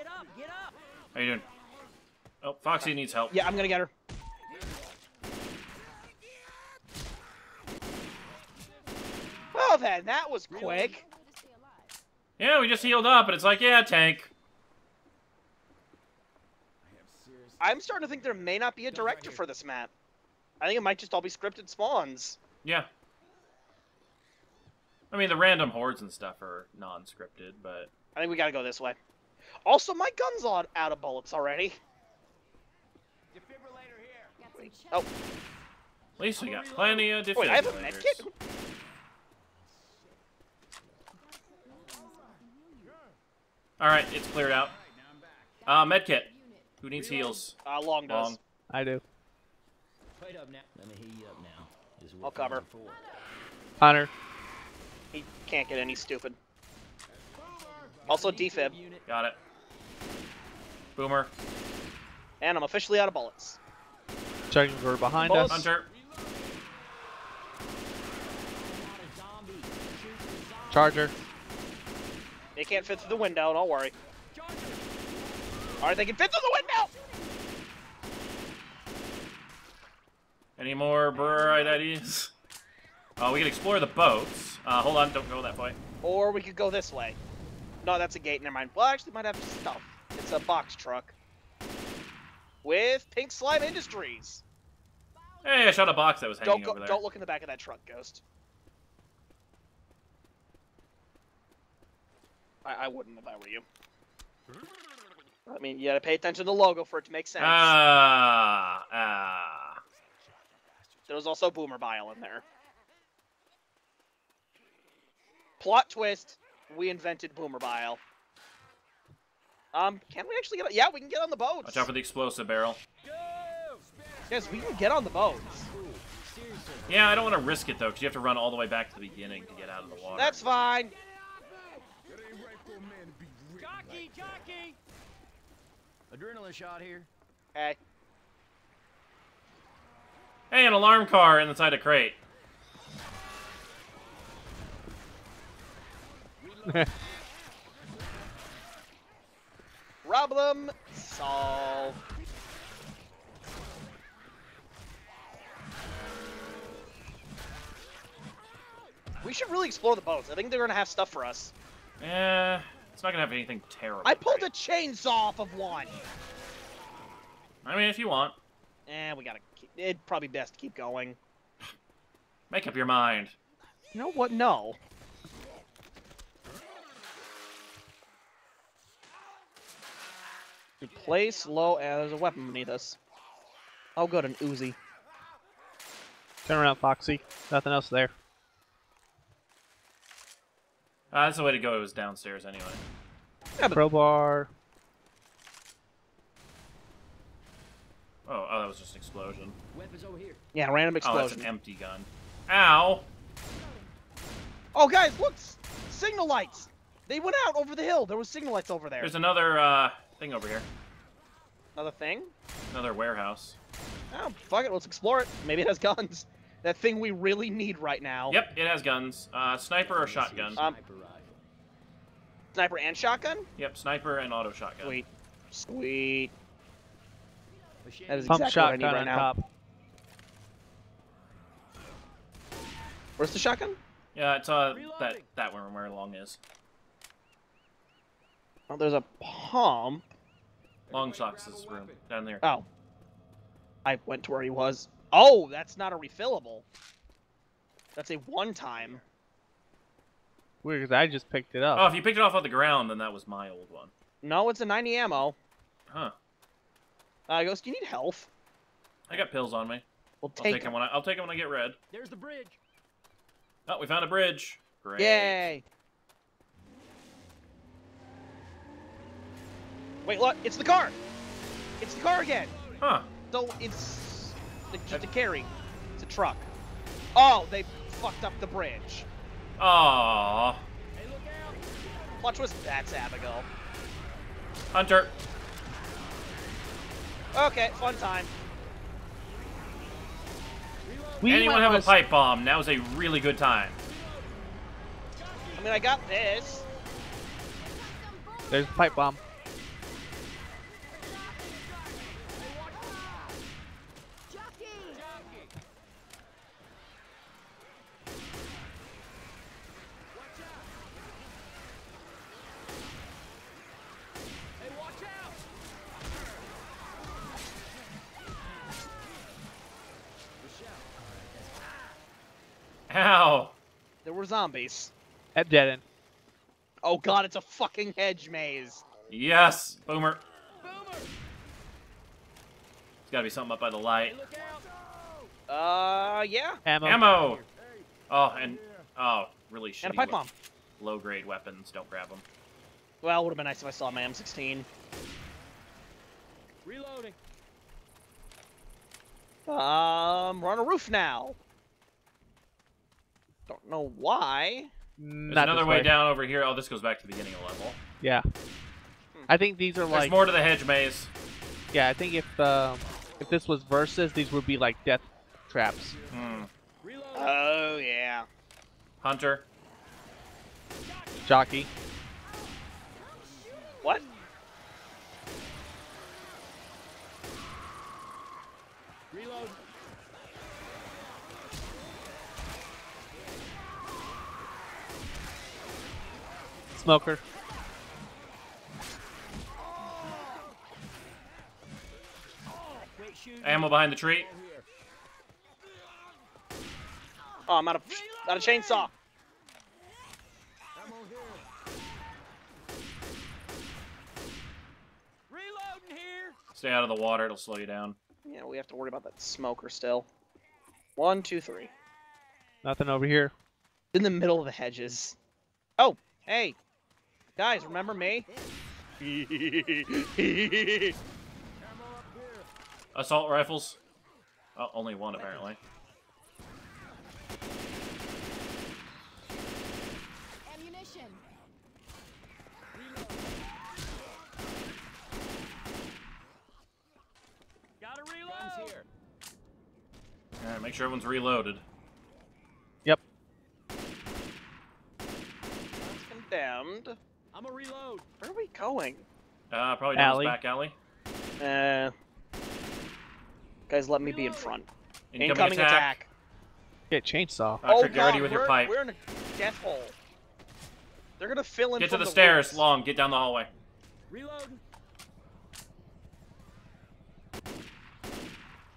up. How you doing? Oh, Foxy needs help. Yeah, I'm gonna get her. Well then, that was quick. Yeah, we just healed up, and it's like, yeah, tank. I'm starting to think there may not be a director for this map. I think it might just all be scripted spawns. Yeah. I mean, the random hordes and stuff are non-scripted, but... I think we gotta go this way. Also, my gun's out of bullets already. Defibrillator here. Oh. At least we got plenty of defibrillators. Wait, I have a medkit? Alright, it's cleared out. Medkit. Who needs heals? Long does. Long. I do. I'll cover. Hunter. He can't get any stupid. Also defib. Got it. Boomer. And I'm officially out of bullets. Checking for behind us. Hunter. Charger. They can't fit through the window, don't worry. Alright, they can fit through the window! Any more bright ideas? We can explore the boats. Hold on, don't go that way. Or we could go this way. No, that's a gate, never mind. Well, I actually might have stuff. It's a box truck. With Pink Slime Industries. Hey, I shot a box that was hanging over there. Don't look in the back of that truck, Ghost. I wouldn't if I were you. I mean, you gotta pay attention to the logo for it to make sense. There was also Boomer Bile in there. Plot twist, we invented Boomer Bile. Can we actually get on? Yeah, we can get on the boats. Watch out for the explosive barrel. Yes, we can get on the boats. Yeah, I don't want to risk it, though, because you have to run all the way back to the beginning to get out of the water. That's fine. Jockey! Adrenaline shot here. Hey. Hey, an alarm car inside a crate. Problem solved. We should really explore the boats. I think they're gonna have stuff for us. Yeah, it's not gonna have anything terrible. I pulled a chainsaw off of one. I mean, if you want. We gotta. It'd probably be best to keep going. Make up your mind. You know what? No. Place low, and there's a weapon beneath us. Oh, good, an Uzi. Turn around, Foxy. Nothing else there. That's the way to go. It was downstairs anyway. Yeah, crowbar. Oh, that was just an explosion. Weapons over here. Yeah, random explosion. Oh, that's an empty gun. Ow! Oh, guys, look! Signal lights! They went out over the hill. There was signal lights over there. There's another, thing over here. Another thing? Another warehouse. Oh, fuck it. Let's explore it. Maybe it has guns. That thing we really need right now. Yep, it has guns. Sniper or shotgun? Sniper and shotgun? Yep, sniper and auto shotgun. Sweet. Sweet. That is exactly what I need right now. Where's the shotgun? Yeah, it's that one where long is. Well, there's a pump. Longsocks' room down there. Oh. I went to where he was. Oh, that's not a refillable. That's a one-time. Weird, because I just picked it up. Oh, if you picked it off on the ground, then that was my old one. No, it's a 90 ammo. Huh. He goes, do you need health? I got pills on me. Well, I'll take them when I get red. There's the bridge. Oh, we found a bridge. Great. Yay. Wait, look, it's the car. It's the car again. Huh. So it's just a carry. It's a truck. Oh, they fucked up the bridge. Aww. Hey, look out. Plot twist, that's Abigail. Hunter. Okay, fun time. Anyone have a pipe bomb? Now's a really good time. I mean, I got this. There's a pipe bomb. Ow! There were zombies. At dead end. Oh god, it's a fucking hedge maze. Yes! Boomer. Boomer! There's gotta be something up by the light. Yeah. Ammo. Ammo! Oh, and... Oh, really shitty. And a pipe bomb. Low-grade weapons, don't grab them. Well, it would've been nice if I saw my M16. Reloading. We're on a roof now. Don't know why. There's another way down over here. Oh, this goes back to the beginning of the level. Yeah. I think these are like... There's more to the hedge maze. Yeah, I think if this was versus, these would be like death traps. Mm. Oh, yeah. Hunter. Jockey. What? Reload. Smoker. Ammo behind the tree. Oh, I'm out of chainsaw. Reloading here. Stay out of the water; it'll slow you down. Yeah, we have to worry about that smoker still. 1, 2, 3. Nothing over here. In the middle of the hedges. Oh, hey. Guys, remember me? Assault rifles? Oh, only one apparently. Ammunition. Gotta reload here. All right, make sure everyone's reloaded. Yep. That's condemned. I'm a reload. Where are we going? Probably down this back alley. Guys, let me be in front. Incoming attack. Get chainsaw. Oh, get ready with your pipe. We're in a death hole. They're gonna fill in. Get to the stairs, Long. Get down the hallway. Reload. God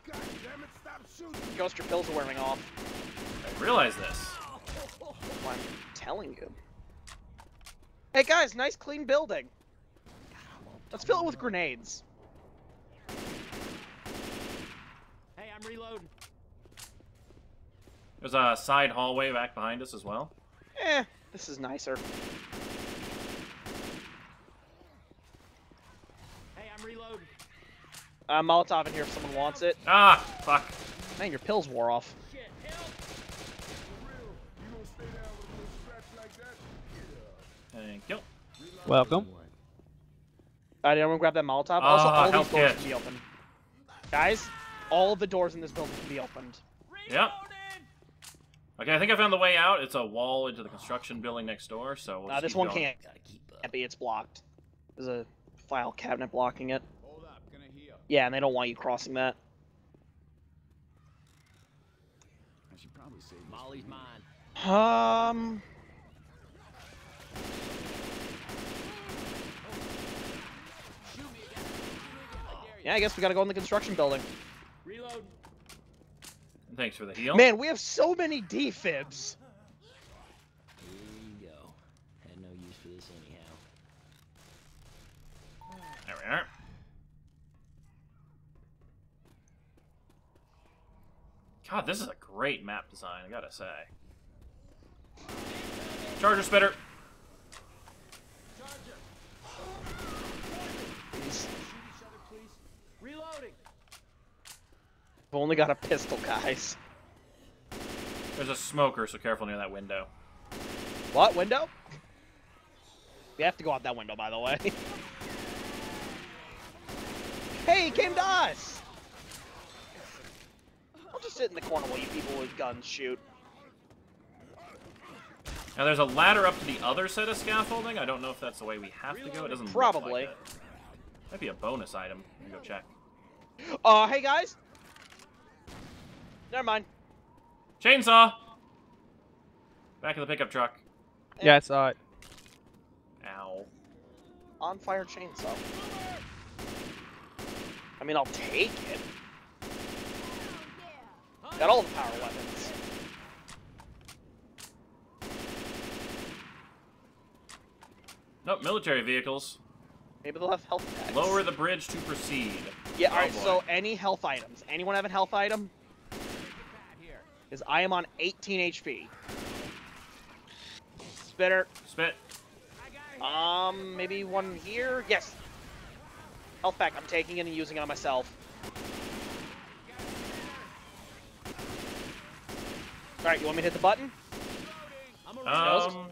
damn it! Stop shooting. Ghost, your pills are wearing off. I realize this. Well, I'm telling you. Hey guys, nice clean building. Let's fill it with grenades. Hey, I'm reloading. There's a side hallway back behind us as well. Eh, this is nicer. Hey, I'm reloading. Molotov in here if someone wants it. Ah, fuck. Man, your pills wore off. Shit, help. Thank you. Welcome. Alright, everyone grab that Molotov. Also, all these doors can be opened. Guys, all of the doors in this building can be opened. Yep. Okay, I think I found the way out. It's a wall into the construction building next door, so we'll this one can't be. It's blocked. There's a file cabinet blocking it. Hold up, gonna heal. Yeah, and they don't want you crossing that. I should probably save Molly's mine. Yeah, I guess we gotta go in the construction building. Reload. Thanks for the heal. Man, we have so many defibs. Here you go. Had no use for this anyhow. There we are. God, this is a great map design, I gotta say. Charger spitter. I've only got a pistol, guys. There's a smoker, so careful near that window. What window? We have to go out that window, by the way. Hey, he came to us! I'll just sit in the corner while you people with guns shoot. Now, there's a ladder up to the other set of scaffolding. I don't know if that's the way we have to go. It doesn't probably look like that. Might be a bonus item. Let me go check. Hey, guys. Never mind. Chainsaw! Back in the pickup truck. Yeah, I saw it. Ow. On fire chainsaw. I mean, I'll take it. Got all the power weapons. Nope, military vehicles. Maybe they'll have health packs. Lower the bridge to proceed. Yeah, alright, so any health items. Anyone have a health item? Because I am on 18 HP. Spitter. Spit. Maybe one here? Yes. Health pack. I'm taking it and using it on myself. Alright, you want me to hit the button? Yeah, I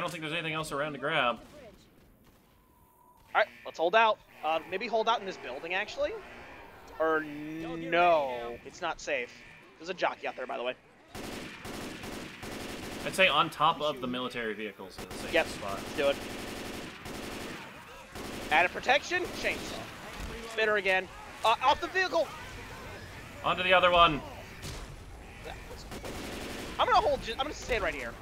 don't think there's anything else around to grab. Alright, let's hold out. Maybe hold out in this building, actually? Or no. It's not safe. There's a jockey out there, by the way. I'd say on top of the military vehicles is the safe spot. Let's do it. Added protection, chainsaw. Spitter again. Off the vehicle! Onto the other one. That was quick. I'm gonna hold, I'm gonna stand right here.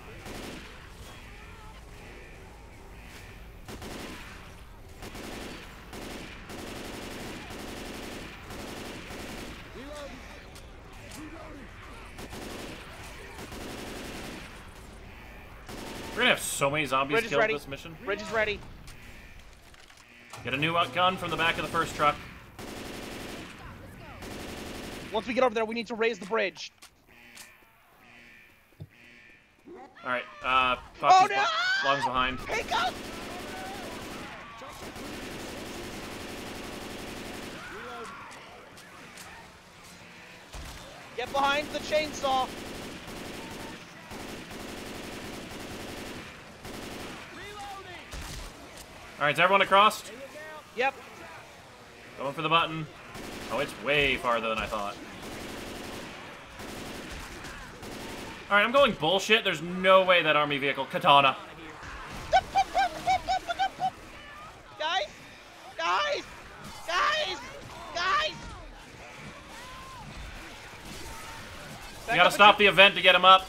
We're gonna have so many zombies killed this mission. Bridge is ready. Get a new gun from the back of the first truck. Once we get over there, we need to raise the bridge. Alright, Foxy's logs behind. Hey, go! Get behind the chainsaw! Alright, is everyone across? Yep. Going for the button. Oh, it's way farther than I thought. Alright, I'm going bullshit. There's no way that army vehicle. Katana. Guys! Guys! Guys! Guys! You gotta stop the event to get him up.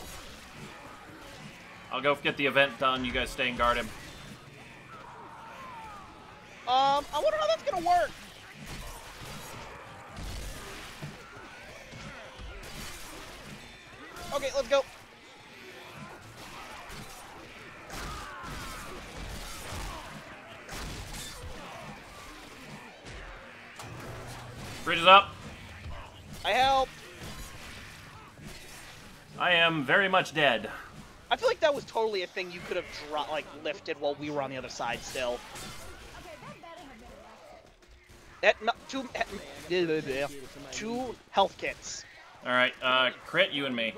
I'll go get the event done. You guys stay and guard him. I wonder how that's gonna work. Okay, let's go. Bridge is up. I helped. I am very much dead. I feel like that was totally a thing you could have lifted while we were on the other side still. Two health kits. Alright, crit, you and me.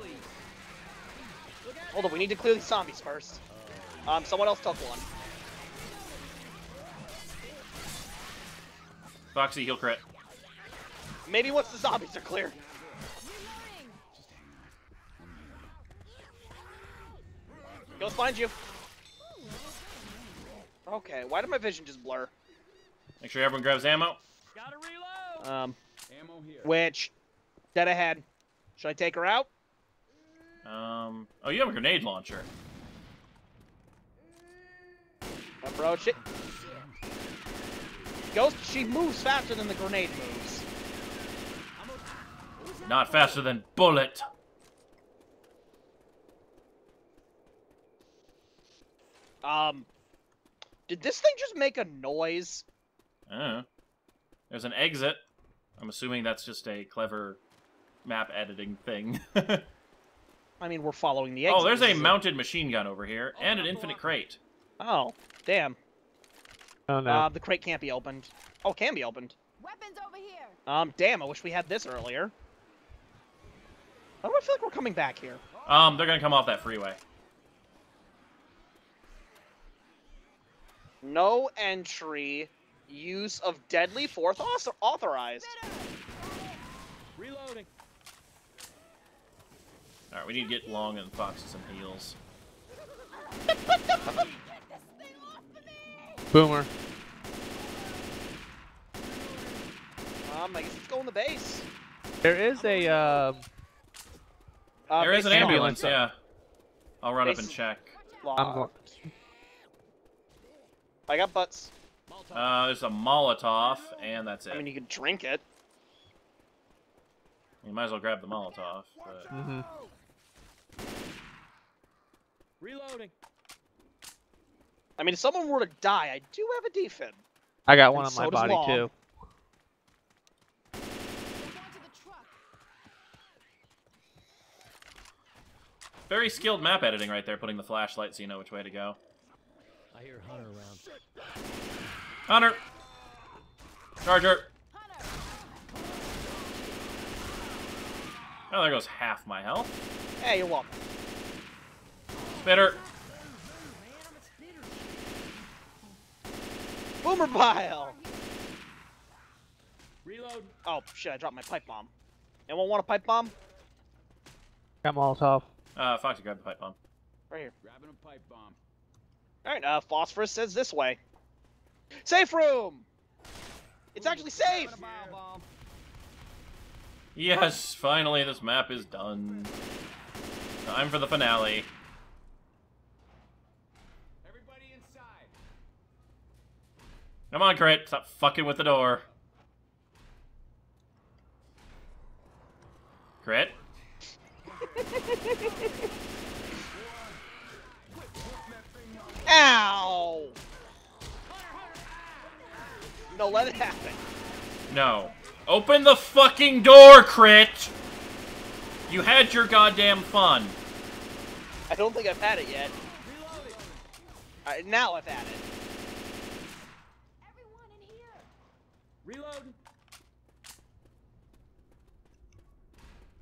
Hold on, we need to clear these zombies first. Someone else took one. Foxy, he'll crit. Maybe once the zombies are clear. Go find you. Okay, why did my vision just blur? Make sure everyone grabs ammo. Gotta reload. Ammo here. Which? Dead ahead. Should I take her out? Oh, you have a grenade launcher. Approach it. She moves faster than the grenade moves. Not faster than bullet. Did this thing just make a noise? I don't know. There's an exit. I'm assuming that's just a clever map editing thing. I mean, we're following the exit. Oh, there's a mounted machine gun over here, and an infinite crate. Oh, damn. Oh, no. The crate can't be opened. Oh, it can be opened. Weapons over here. Damn, I wish we had this earlier. Why do I feel like we're coming back here? They're gonna come off that freeway. No entry. Use of deadly force authorized. Reloading. Alright, we need to get long and foxes and heels. Boomer. I guess let's go in the base. There is a, there is an ambulance, yeah. I'll run up and check. I'm going. I got butts. There's a Molotov, and that's it. I mean, you can drink it. You might as well grab the Molotov. But... Mm-hmm. Reloading. I mean, if someone were to die, I do have a defib. I got one on my body, too. Very skilled map editing right there, putting the flashlight so you know which way to go. I hear Hunter around. Hunter! Charger! Oh, there goes half my health. Hey, you're welcome. Spitter! Boomer pile! Reload. Oh, shit, I dropped my pipe bomb. Anyone want a pipe bomb? Got Molotov. Foxy, grab the pipe bomb. Right here. Grabbing a pipe bomb. Alright, Phosphorus says this way. Safe room! It's actually safe! Yes, finally this map is done. Time for the finale. Everybody inside. Come on, Crit, stop fucking with the door. Crit? Ow! No, let it happen. No. Open the fucking door, Crit! You had your goddamn fun. I don't think I've had it yet. Now I've had it. Everyone in here. Reload.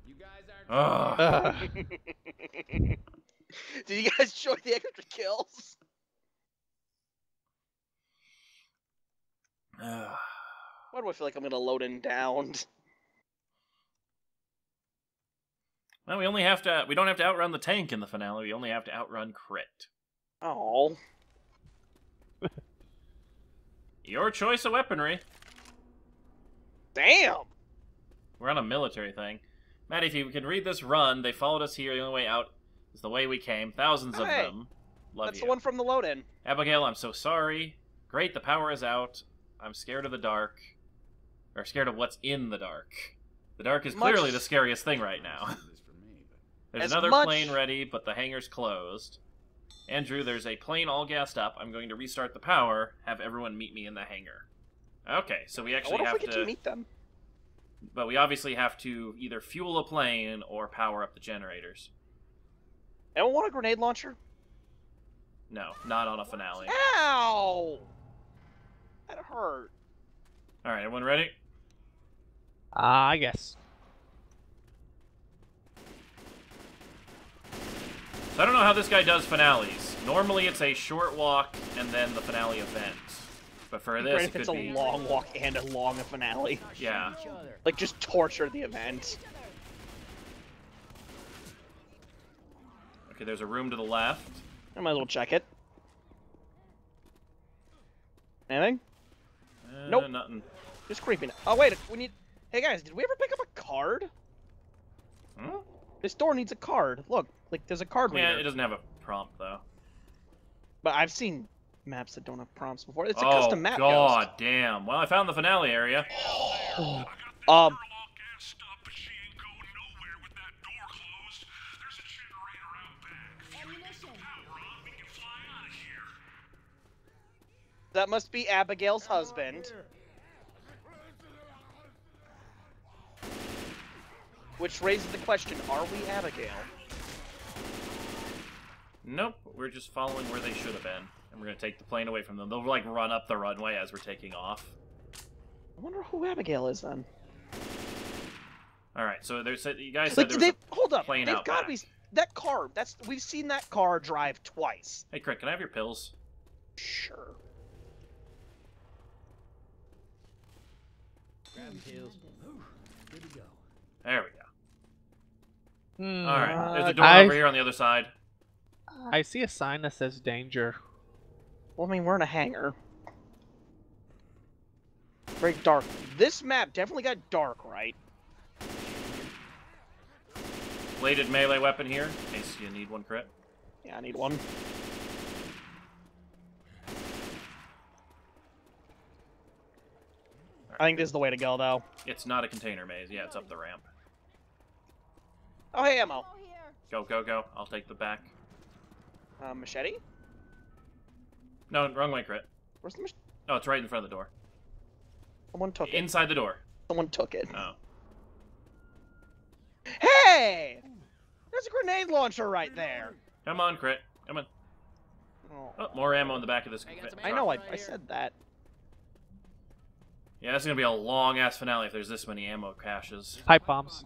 You guys are. Did you guys enjoy the extra kills? Why do I feel like I'm gonna load and downed? Well, we only have to. We don't have to outrun the tank in the finale. We only have to outrun Crit. Oh. Your choice of weaponry. Damn. We're on a military thing, Matt. If you can read this run, they followed us here. The only way out is the way we came. Thousands of them. Love you. That's the one from the load-in. Abigail, I'm so sorry. Great, the power is out. I'm scared of the dark. Or scared of what's in the dark. The dark is clearly the scariest thing right now. There's another plane ready, but the hangar's closed. Andrew, there's a plane all gassed up. I'm going to restart the power. Have everyone meet me in the hangar. Okay, so we actually have to... What if we get to meet them? But we obviously have to either fuel a plane or power up the generators. Anyone want a grenade launcher? No, not on a finale. Ow! That hurt. Alright, everyone ready? I guess. So I don't know how this guy does finales. Normally it's a short walk and then the finale event. But for this, it could it's be... a long walk and a long finale. Yeah. Like, just torture the event. Okay, there's a room to the left. I might as well check it. Anything? Nope. Nothing. Just creeping. Oh, wait, we need... Hey, guys, did we ever pick up a card? Hmm? This door needs a card. Look, like, there's a card reader. Yeah, it doesn't have a prompt, though. But I've seen maps that don't have prompts before. It's a custom map. God damn. Well, I found the finale area. Oh. That must be Abigail's husband. Which raises the question, are we Abigail? Nope, we're just following where they should have been. And we're gonna take the plane away from them. They'll like run up the runway as we're taking off. I wonder who Abigail is then. Alright, so there's you guys said like, hold up, plane out back. That car, we've seen that car drive twice. Hey Crick, can I have your pills? Sure. Grab the pills. Good to go. There we go. Alright, there's a door over here on the other side. I see a sign that says danger. Well, I mean, we're in a hangar. Very dark. This map definitely got dark, right? Bladed melee weapon here, in case you need one, Crit. Yeah, I need one. I think this is the way to go, though. It's not a container maze. Yeah, it's up the ramp. Oh, hey, ammo. Go, go, go. I'll take the back. Machete? No, wrong way, Crit. Where's the machete? No, it's right in front of the door. Someone took it. Inside the door. Someone took it. Oh. Hey! There's a grenade launcher right there. Come on, Crit. Come on. Oh, more ammo in the back of this. I know, I said that. Yeah, that's gonna be a long-ass finale if there's this many ammo caches. Pipe bombs.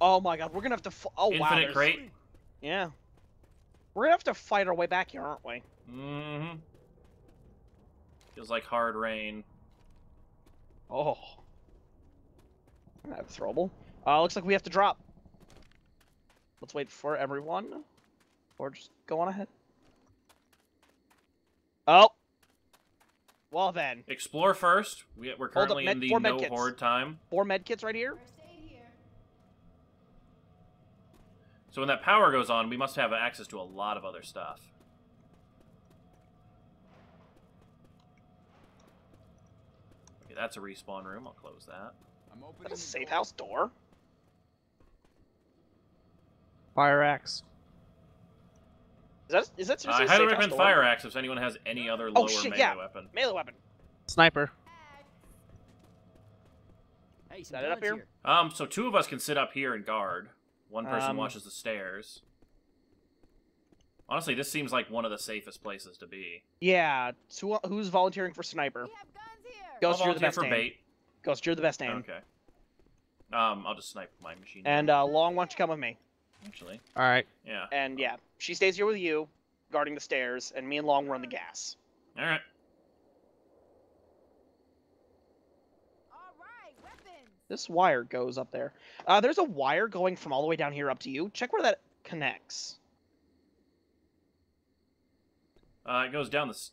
Oh my god, we're gonna have to Infinite crate? Yeah. We're gonna have to fight our way back here, aren't we? Mm-hmm. Feels like hard rain. Oh. That's throwable. Looks like we have to drop. Let's wait for everyone. Or just go on ahead. Oh! Well then. Explore first. We're currently in the no horde time. 4 med kits right here. So when that power goes on, we must have access to a lot of other stuff. Okay, that's a respawn room. I'll close that. Is that a safe house door? Fire axe. Is that seriously a safe house door? I highly recommend fire axe if anyone has any other lower melee weapon. Melee weapon. Sniper. Hey, is that it up here? So 2 of us can sit up here and guard. 1 person watches the stairs. Honestly, this seems like one of the safest places to be. Yeah. So who's volunteering for sniper? Ghost, you're the best aim. Bait. Ghost, you're the best aim. Okay. I'll just snipe my machine. And Long, why don't you come with me? Actually. All right. Yeah. And yeah, she stays here with you, guarding the stairs, and me and Long run the gas. All right. This wire goes up there. There's a wire going from all the way down here up to you. Check where that connects. It goes down this...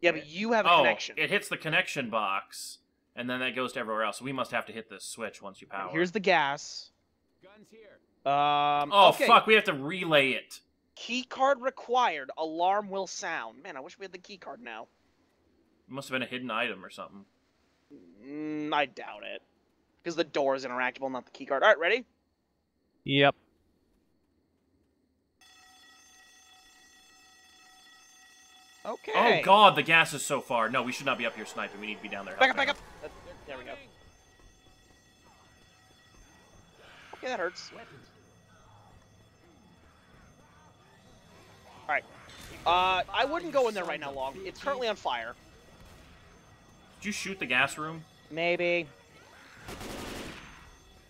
Yeah, but you have a connection. It hits the connection box, and then that goes to everywhere else. We must have to hit this switch once you power. Here's the gas. Guns here. Okay. Fuck, we have to relay it. Key card required. Alarm will sound. Man, I wish we had the key card now. It must have been a hidden item or something. I doubt it. Because the door is interactable, not the keycard. Alright, ready? Yep. Okay. Oh god, the gas is so far. No, we should not be up here sniping. We need to be down there. Back up, back up! There we go. Okay, that hurts. Alright. I wouldn't go in there right now, Long. It's currently on fire. Did you shoot the gas room? Maybe.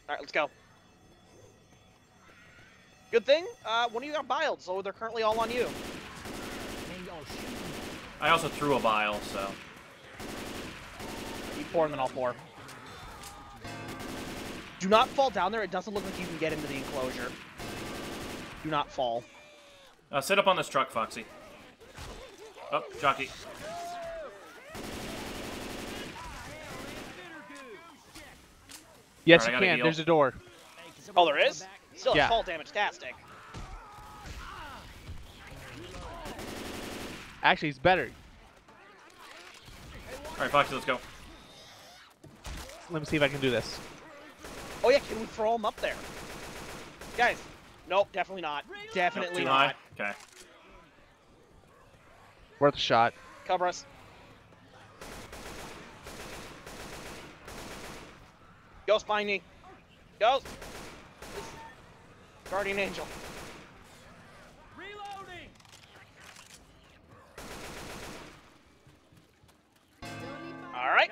Alright, let's go. Good thing, one of you got biled, so they're currently all on you. I also threw a bile, so... You pour and then I'll pour. Do not fall down there, it doesn't look like you can get into the enclosure. Do not fall. Sit up on this truck, Foxy. Oh, jockey. Yes, you can. There's a door. Oh, there is? Still a fall damage. Tastic. Actually, it's better. All right, Foxy, let's go. Let me see if I can do this. Oh, yeah, can we throw him up there? Guys, nope, definitely not. Definitely not. Too high? Okay. Worth a shot. Cover us. Ghost behind me. Ghost. Guardian Angel. Reloading. Alright.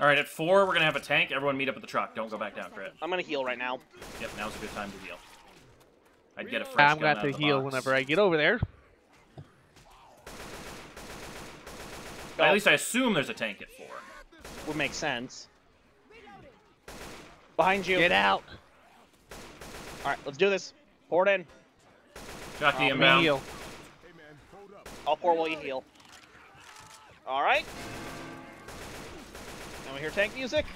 Alright, at 4, we're going to have a tank. Everyone meet up at the truck. Don't go back down, Crit. I'm going to heal right now. Yep, now's a good time to heal. I'd get a fresh gun out of the box. I'm going to have to heal whenever I get over there. Go. At least I assume there's a tank at 4. Would make sense. Behind you. Get out. All right, let's do this. Pour it in. Got the inbound. Heal. Hey man, hold up. I'll pour while you heal. All right. Now we hear tank music.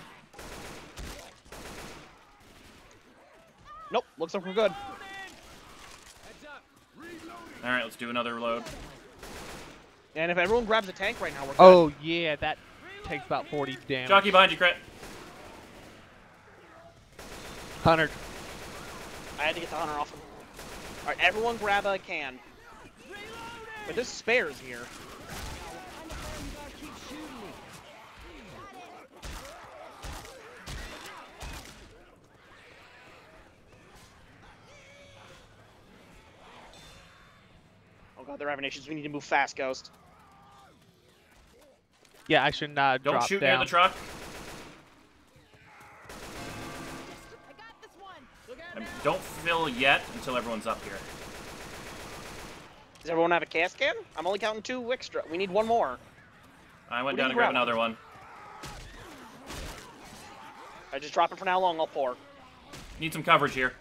Nope, looks like we're good. All right, let's do another reload. And if everyone grabs a tank right now, we're good. Oh yeah, that takes about 40 damage. Jockey behind you, Crit. 100. I had to get the hunter off him. Alright, everyone grab a can. But there's spares here. Oh god, they're having issues. We need to move fast, Ghost. Yeah, I should not drop down. Don't shoot near the truck. Don't fill yet until everyone's up here. Does everyone have a gas can? I'm only counting 2 extra. We need one more. I went down to grab another one. I just drop it for now long. I'll pour. Need some coverage here.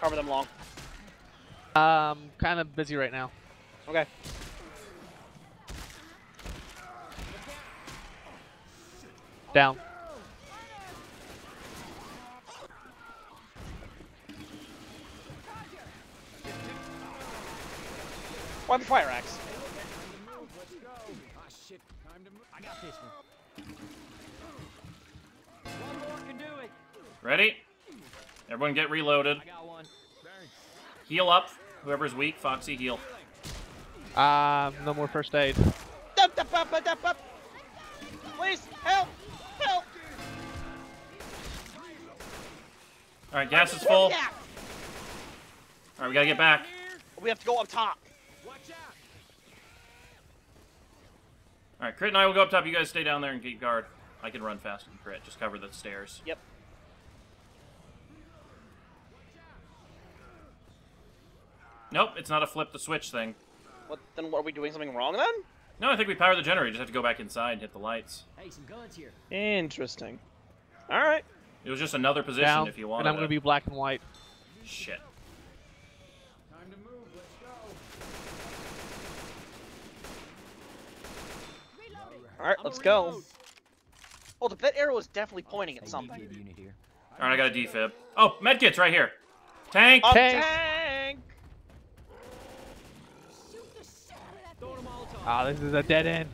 Cover them long. Kind of busy right now. Okay. Down. Why the fire axe? Ready? Everyone get reloaded. Heal up. Whoever's weak, Foxy, heal. No more first aid. Please, help! Help! Alright, gas is full. Alright, we gotta get back. We have to go up top. Alright, Crit and I will go up top. You guys stay down there and keep guard. I can run faster than Crit. Just cover the stairs. Yep. Nope, it's not a flip the switch thing. What? Then what, are we doing something wrong then? No, I think we powered the generator. You just have to go back inside and hit the lights. Hey, some guns here. Interesting. Alright. It was just another position down, if you wanted. And I'm going to be black and white. Shit. Alright, let's go. Oh, that arrow is definitely pointing at something. Alright, I got a defib. Oh, medkit's right here. Tank! Oh, tank! Ah, this is a dead end.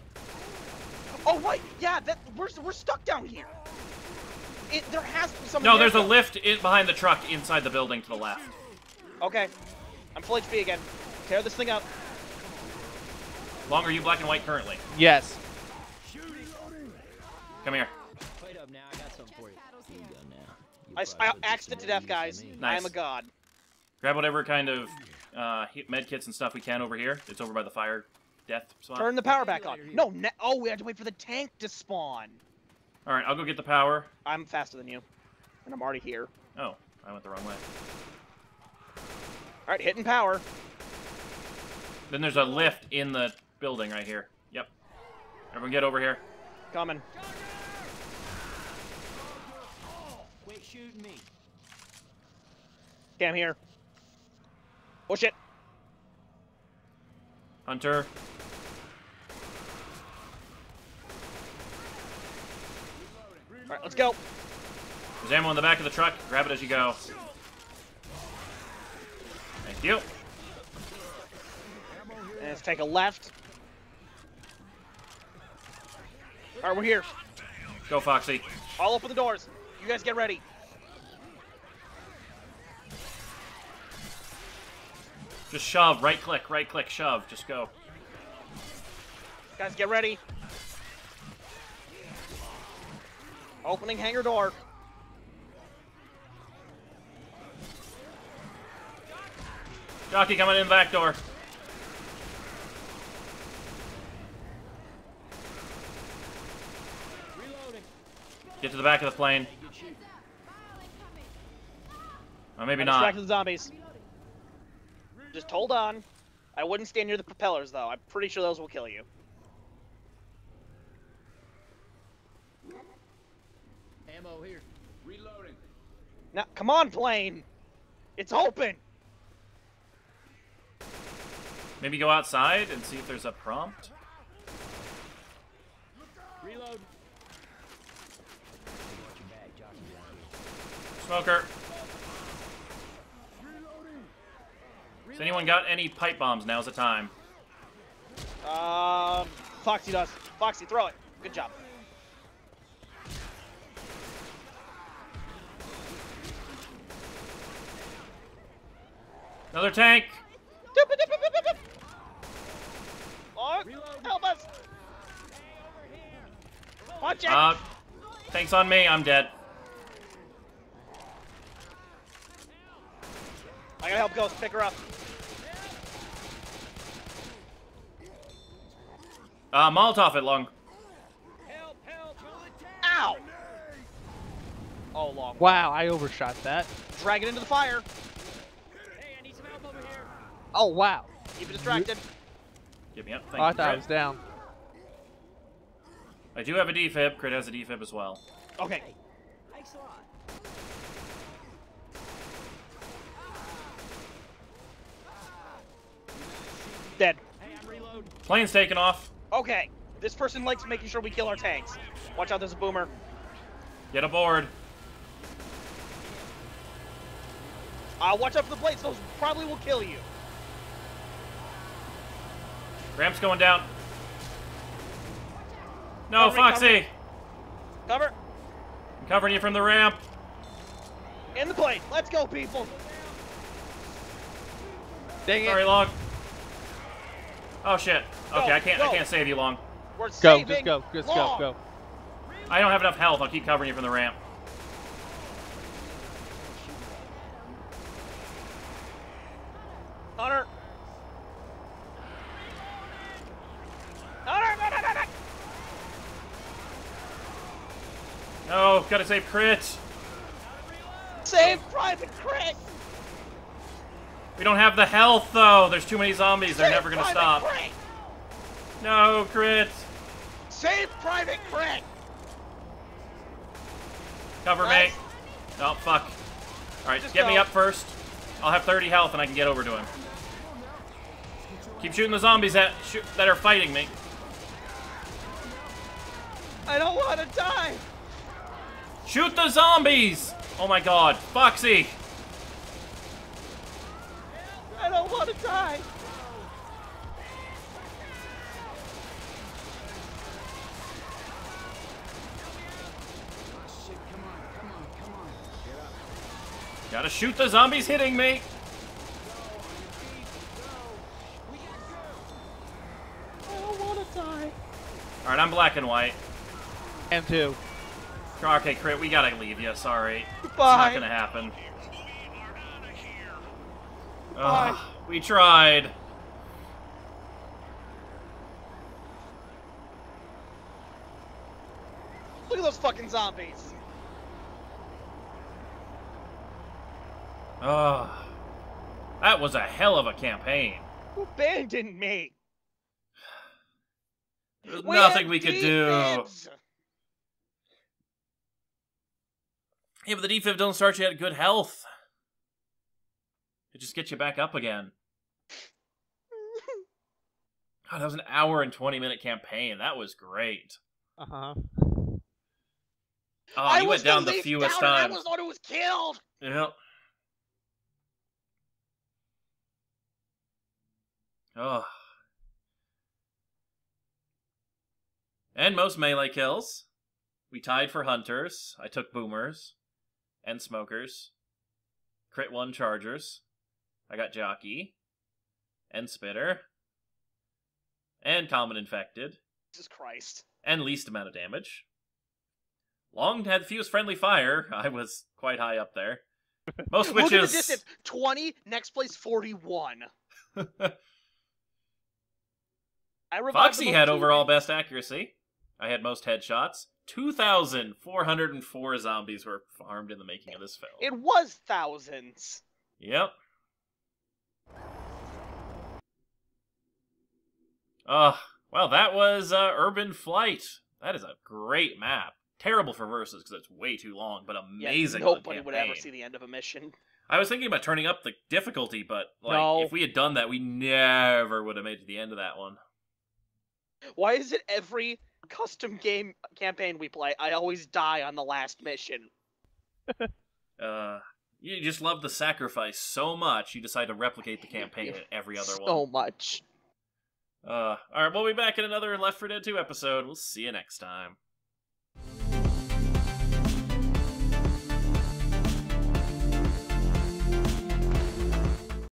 Oh, right, yeah, that, we're stuck down here. There has to be something. No, there's a lift behind the truck inside the building to the left. Okay, I'm full HP again. Tear this thing up. Long are you black and white currently? Yes. Come here. I axed it to death, guys. Nice. I am a god. Grab whatever kind of med kits and stuff we can over here. It's over by the fire death spot. Turn the power back on. No, oh, we have to wait for the tank to spawn. All right, I'll go get the power. I'm faster than you, and I'm already here. Oh, I went the wrong way. All right, hitting power. Then there's a lift in the building right here. Yep. Everyone get over here. Coming. Quit shooting me. Okay, I'm here. Oh shit. Hunter. Alright, let's go. There's ammo in the back of the truck. Grab it as you go. Thank you. And let's take a left. All right, we're here. Go, Foxy. I'll open the doors. You guys get ready. Just shove. Right click, shove. Just go. Guys, get ready. Opening hangar door. Jockey coming in back door. Get to the back of the plane. Or maybe not. Distracted the zombies. Just hold on. I wouldn't stand near the propellers, though. I'm pretty sure those will kill you. Ammo here. Reloading. Now, come on, plane. It's open. Maybe go outside and see if there's a prompt. Reload. Smoker. Has anyone got any pipe bombs? Now's the time. Foxy does. Foxy, throw it. Good job. Another tank. Lord, help us. Watch it. Thanks on me. I'm dead. I gotta help Ghost pick her up. Molotov it, Long. Help, help. Ow. Oh, Long. Wow, I overshot that. Drag it into the fire. Oh, wow. Keep it distracted. Get me up. Thank you. I thought I was down. I do have a defib. Crit has a defib as well. Okay. Thanks a lot. Dead. Hey, I'm reloading. Plane's taking off. Okay. This person likes making sure we kill our tanks. Watch out, there's a boomer. Get aboard. Watch out for the plates. Those probably will kill you. Ramp's going down. No, cover Foxy! Cover. I'm covering you from the ramp. In the plane. Let's go, people. Dang it. Sorry, Long. Oh, shit. Okay, go, I can't save you, Long. We're saving. Go, just go, just Long. Go, go. I don't have enough health. I'll keep covering you from the ramp. Hunter. No, gotta save Crit. Save Private Crit. We don't have the health though. There's too many zombies. They're never gonna stop. Crit. No, Crit. Save Private Crit. Cover me. Oh fuck. All right, just get me up first. I'll have 30 health and I can get over to him. Keep shooting the zombies that are fighting me. I don't want to die. Shoot the zombies! Oh my god, Foxy! I don't want to die! Gotta shoot the zombies hitting me! I don't want to die! Alright, I'm black and white. M2. Okay, Crit, we gotta leave you, sorry. Goodbye. It's not gonna happen. Ugh, we tried. Look at those fucking zombies. That was a hell of a campaign. You abandoned me. There's nothing we could do. Yeah, but the defib don't start you at good health. It just gets you back up again. God, that was an hour and 20-minute campaign. That was great. Uh-huh. Oh, I went down the fewest time. I was the one who was killed! Yep. Oh. And most melee kills. We tied for hunters. I took boomers. And smokers. Crit 1 chargers. I got jockey. And spitter. And common infected. Jesus Christ. And least amount of damage. Long had fused friendly fire. I was quite high up there. Most witches... Look at the distance. 20, next place 41. Foxy had overall best accuracy. I had most headshots. 2,404 zombies were farmed in the making of this film. It was thousands. Yep. Well, that was Urban Flight. That is a great map. Terrible for versus because it's way too long, but amazing. Yeah, nobody would ever see the end of a mission. I was thinking about turning up the difficulty, but like if we had done that, we never would have made it to the end of that one. Why is it every custom game campaign we play, I always die on the last mission? You just love the sacrifice so much, you decide to replicate the campaign in every other one. So much. All right, we'll be back in another Left 4 Dead 2 episode. We'll see you next time.